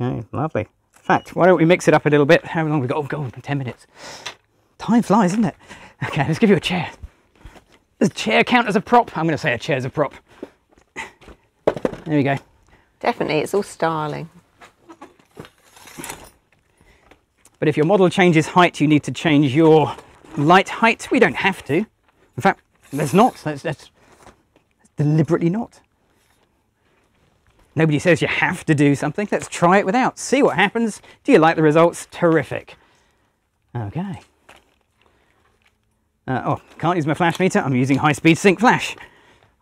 Okay, lovely. In fact, why don't we mix it up a little bit? How long have we got? Oh, God, ten minutes. Time flies, isn't it? Okay, let's give you a chair. Does a chair count as a prop? I'm going to say a chair's a prop. There we go. Definitely, it's all styling. But if your model changes height, you need to change your light height. We don't have to. In fact, let's not. Let's, let's deliberately not. Nobody says you have to do something. Let's try it without. See what happens. Do you like the results? Terrific. Okay. Uh, oh, can't use my flash meter. I'm using high-speed sync flash.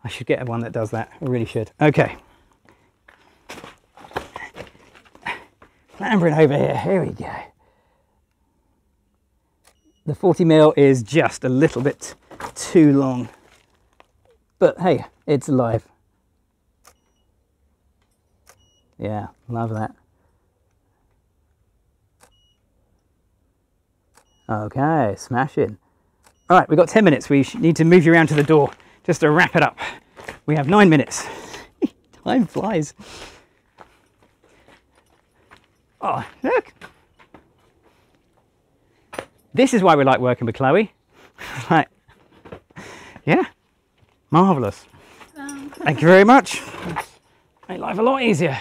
I should get one that does that. I really should. Okay. Clambering over here. Here we go. The forty mil is just a little bit too long. But hey, it's live. Yeah, love that. Okay, smashing. All right, we've got ten minutes. We need to move you around to the door just to wrap it up. We have nine minutes. Time flies. Oh, look. This is why we like working with Chloe. Like, yeah, marvellous. Um, Thank you very much. Make life a lot easier.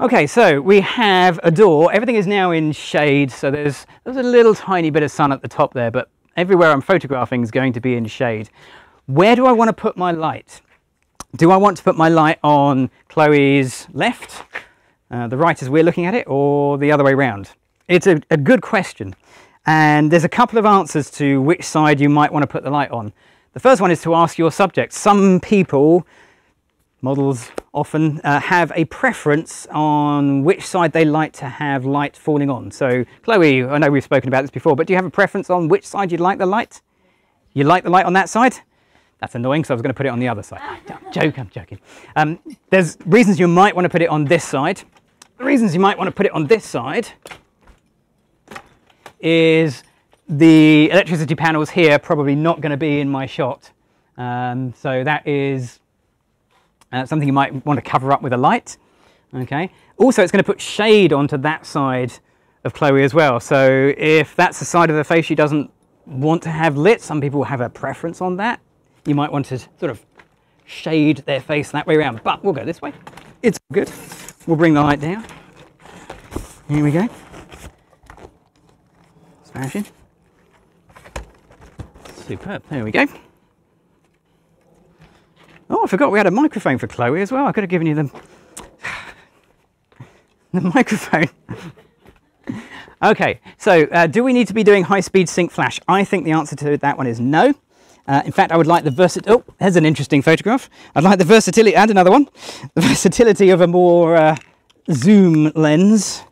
Okay, so we have a door. Everything is now in shade, so there's, there's a little tiny bit of sun at the top there, but everywhere I'm photographing is going to be in shade. Where do I want to put my light? Do I want to put my light on Chloe's left, uh, the right as we're looking at it, or the other way around? It's a, a good question, and there's a couple of answers to which side you might want to put the light on. The first one is to ask your subject. Some people, models often uh, have a preference on which side they like to have light falling on. So Chloe, I know we've spoken about this before, but do you have a preference on which side you'd like the light? You like the light on that side? That's annoying, so I was going to put it on the other side. I'm joking, I'm joking. Um, there's reasons you might want to put it on this side. The reasons you might want to put it on this side is the electricity panels here probably not going to be in my shot. Um, so that is Uh, something you might want to cover up with a light, okay? Also, it's going to put shade onto that side of Chloe as well. So if that's the side of her face she doesn't want to have lit, some people have a preference on that. You might want to sort of shade their face that way around, but we'll go this way. It's good. We'll bring the light down. Here we go. Smashing. Superb. There we go. Oh, I forgot we had a microphone for Chloe as well. I could have given you the, the microphone. Okay, so uh, do we need to be doing high-speed sync flash? I think the answer to that one is no. Uh, in fact, I would like the versatility. Oh, there's an interesting photograph. I'd like the versatility, and another one, the versatility of a more uh, zoom lens.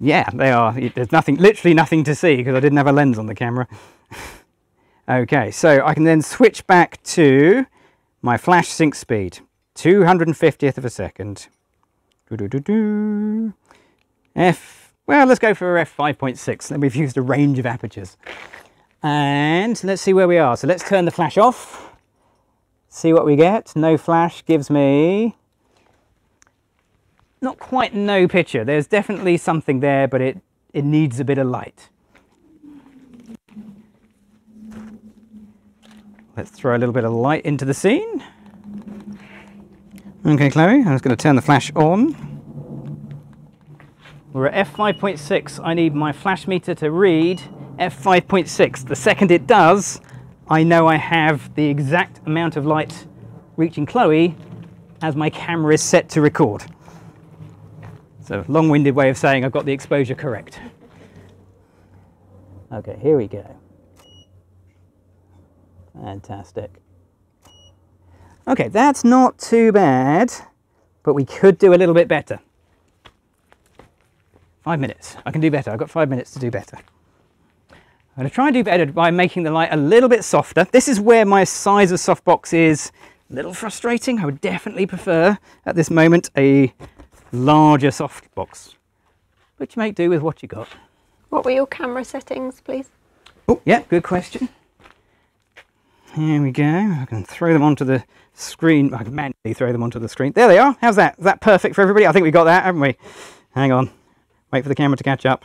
Yeah, they are. There's nothing, literally nothing to see because I didn't have a lens on the camera. Okay, so I can then switch back to my flash sync speed, two hundred fiftieth of a second. Do, do, do, do. F, well, let's go for F five point six. Then we've used a range of apertures. And let's see where we are. So let's turn the flash off, see what we get. No flash gives me not quite no picture. There's definitely something there, but it, it needs a bit of light. Let's throw a little bit of light into the scene. Okay, Chloe, I'm just going to turn the flash on. We're at F five point six. I need my flash meter to read F five point six. The second it does, I know I have the exact amount of light reaching Chloe as my camera is set to record. So, long-winded way of saying I've got the exposure correct. Okay, here we go. Fantastic. Okay, that's not too bad, but we could do a little bit better. Five minutes. I can do better. I've got five minutes to do better. I'm going to try and do better by making the light a little bit softer. This is where my size of softbox is a little frustrating. I would definitely prefer, at this moment, a larger softbox. But you make do with what you got. What were your camera settings, please? Oh, yeah, good question. Here we go. I can throw them onto the screen. I can manually throw them onto the screen. There they are. How's that? Is that perfect for everybody? I think we got that, haven't we? Hang on. Wait for the camera to catch up.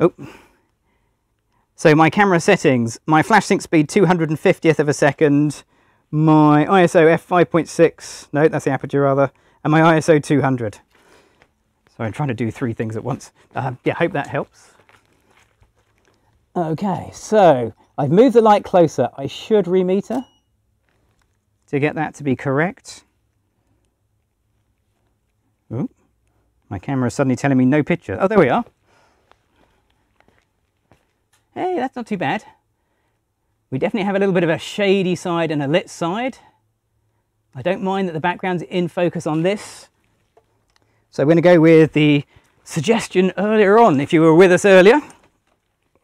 Oh. So my camera settings. My flash sync speed, two hundred fiftieth of a second. My I S O F five point six. No, that's the aperture rather. And my I S O two hundred. So I'm trying to do three things at once. Uh, yeah, hope that helps. Okay, so I've moved the light closer. I should remeter to get that to be correct. Ooh, my camera is suddenly telling me no picture. Oh, there we are. Hey, that's not too bad. We definitely have a little bit of a shady side and a lit side. I don't mind that the background's in focus on this. So we're going to go with the suggestion earlier on. If you were with us earlier,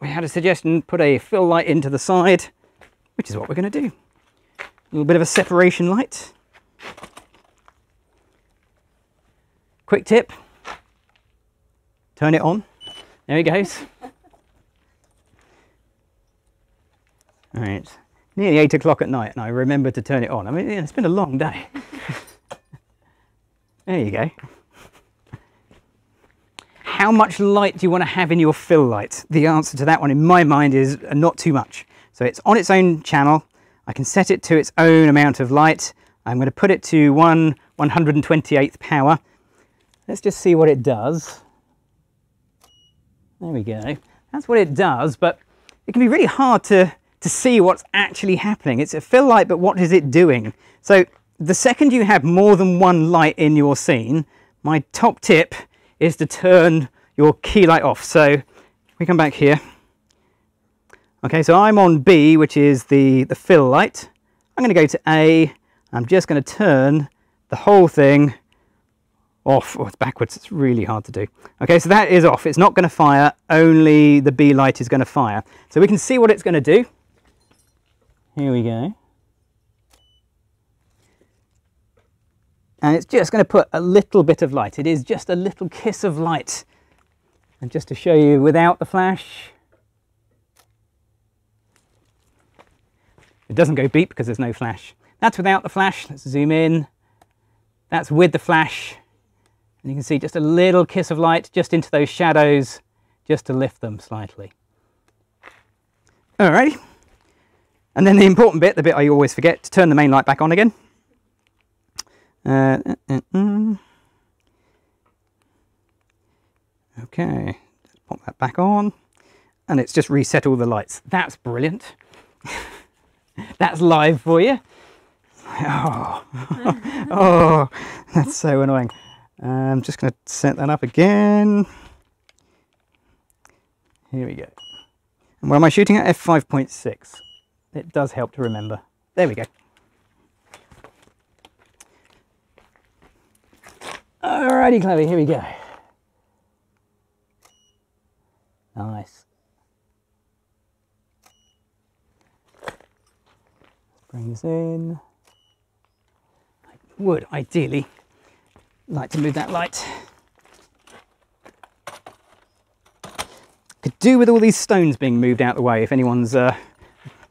we had a suggestion, put a fill light into the side, which is what we're going to do. A little bit of a separation light. Quick tip, turn it on. There he goes. All right, nearly eight o'clock at night and I remember to turn it on. I mean, it's been a long day. There you go. How much light do you want to have in your fill light? The answer to that one in my mind is not too much. So it's on its own channel. I can set it to its own amount of light. I'm going to put it to one one hundred twenty-eighth power. Let's just see what it does. There we go. That's what it does, but it can be really hard to, to see what's actually happening. It's a fill light, but what is it doing? So the second you have more than one light in your scene, my top tip is to turn your key light off. So we come back here. Okay, so I'm on B, which is the, the fill light. I'm gonna go to A. I'm just gonna turn the whole thing off. Oh, it's backwards, it's really hard to do. Okay, so that is off. It's not gonna fire, only the B light is gonna fire. So we can see what it's gonna do. Here we go. And it's just going to put a little bit of light. It is just a little kiss of light. And just to show you without the flash, it doesn't go beep because there's no flash. That's without the flash. Let's zoom in. That's with the flash. And you can see just a little kiss of light just into those shadows, just to lift them slightly. All right. And then the important bit, the bit I always forget, to turn the main light back on again. Uh, uh, uh, uh. Okay, let's pop that back on, and it's just reset all the lights. That's brilliant. That's live for you. Oh, oh, that's so annoying. Uh, I'm just going to set that up again. Here we go. And what am I shooting at? F five point six. It does help to remember. There we go. Alrighty, Chloe, here we go. Nice. Bring this in. I would ideally like to move that light. Could do with all these stones being moved out of the way. If anyone's, uh,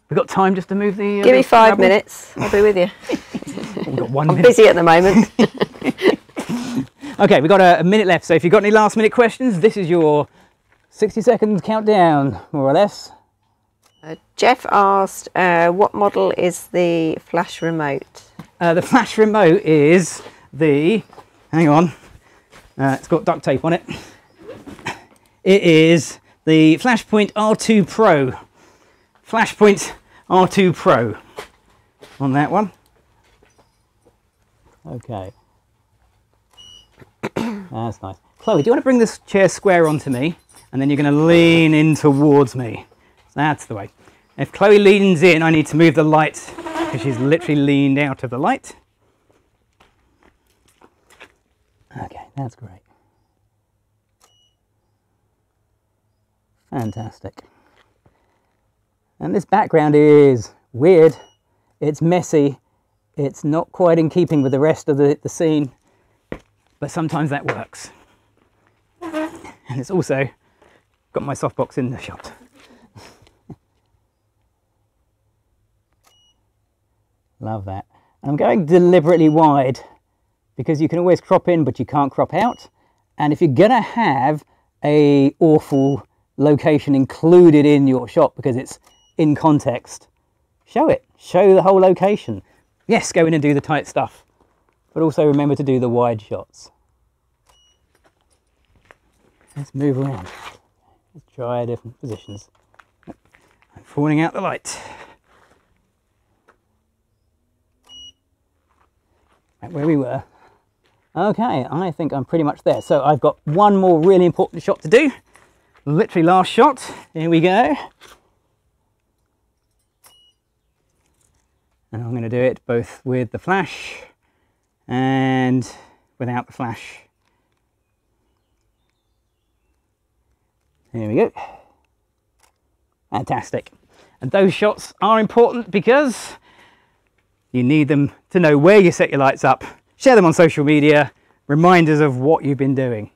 we've got time just to move the. Uh, Give me five rubble. minutes. I'll be with you. We've got one. I'm minute. busy at the moment. Okay, we've got a, a minute left. So if you've got any last minute questions, this is your sixty second countdown, more or less. Uh, Jeff asked, uh, what model is the flash remote? Uh, the flash remote is the, hang on, uh, it's got duct tape on it. It is the Flashpoint R two Pro. Flashpoint R two Pro on that one. Okay. That's nice. Chloe, do you want to bring this chair square onto me? And then you're going to lean in towards me. That's the way. If Chloe leans in, I need to move the light because she's literally leaned out of the light. Okay, that's great. Fantastic. And this background is weird. It's messy. It's not quite in keeping with the rest of the, the scene, but sometimes that works. And it's also got my softbox in the shot. Love that. And I'm going deliberately wide because you can always crop in, but you can't crop out. And if you're gonna have a awful location included in your shot because it's in context, show it, show the whole location. Yes, go in and do the tight stuff, but also remember to do the wide shots. Let's move around. Let's try different positions. I'm falling out the light. Right where we were. Okay, I think I'm pretty much there. So I've got one more really important shot to do. Literally last shot. Here we go. And I'm going to do it both with the flash and without the flash. Here we go. Fantastic. And those shots are important because you need them to know where you set your lights up, share them on social media, reminders of what you've been doing.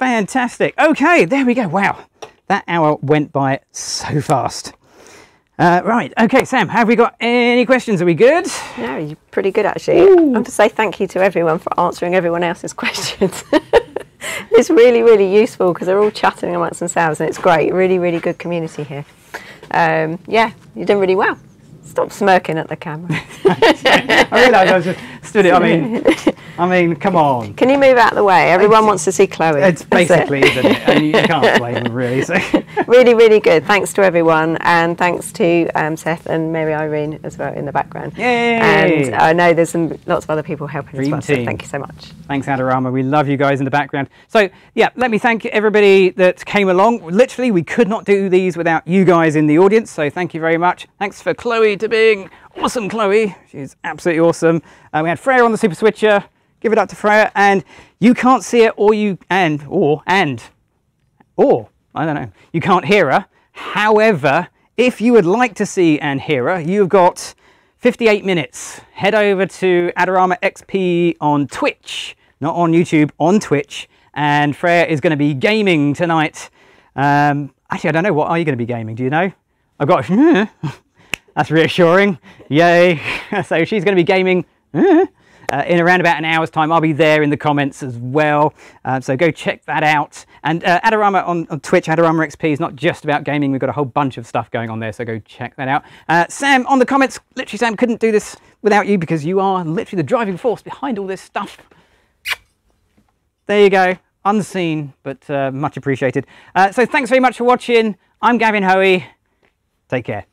Fantastic. Okay, there we go. Wow, that hour went by so fast. Uh, right, okay, Sam, have we got any questions? Are we good? No, you're pretty good, actually. Ooh. I have to say thank you to everyone for answering everyone else's questions. It's really, really useful because they're all chatting amongst themselves and it's great. Really, really good community here. Um, yeah, you've done really well. Stop smirking at the camera. I realised I was just stood it. I mean, I mean, come on. Can you move out of the way? Everyone it's, wants to see Chloe. It's basically, it. isn't it? And you can't blame them, really. So. Really, really good. Thanks to everyone, and thanks to um, Seth and Mary Irene as well in the background. Yay! And I know there's some lots of other people helping Dream as well. Team. So thank you so much. Thanks, Adorama. We love you guys in the background. So yeah, let me thank everybody that came along. Literally, we could not do these without you guys in the audience. So thank you very much. Thanks for Chloe. To being awesome, Chloe. She's absolutely awesome. Uh, we had Freya on the Super Switcher. Give it up to Freya. And you can't see her, or you and or and or I don't know. You can't hear her. However, if you would like to see and hear her, you've got fifty-eight minutes. Head over to Adorama X P on Twitch, not on YouTube, on Twitch. And Freya is going to be gaming tonight. Um, actually, I don't know. What are you going to be gaming? Do you know? I've got. That's reassuring, yay. So she's gonna be gaming uh, in around about an hour's time. I'll be there in the comments as well. Uh, so go check that out. And uh, Adorama on, on Twitch, Adorama X P is not just about gaming. We've got a whole bunch of stuff going on there. So go check that out. Uh, Sam on the comments, literally Sam, couldn't do this without you because you are literally the driving force behind all this stuff. There you go, unseen, but uh, much appreciated. Uh, so thanks very much for watching. I'm Gavin Hoey, take care.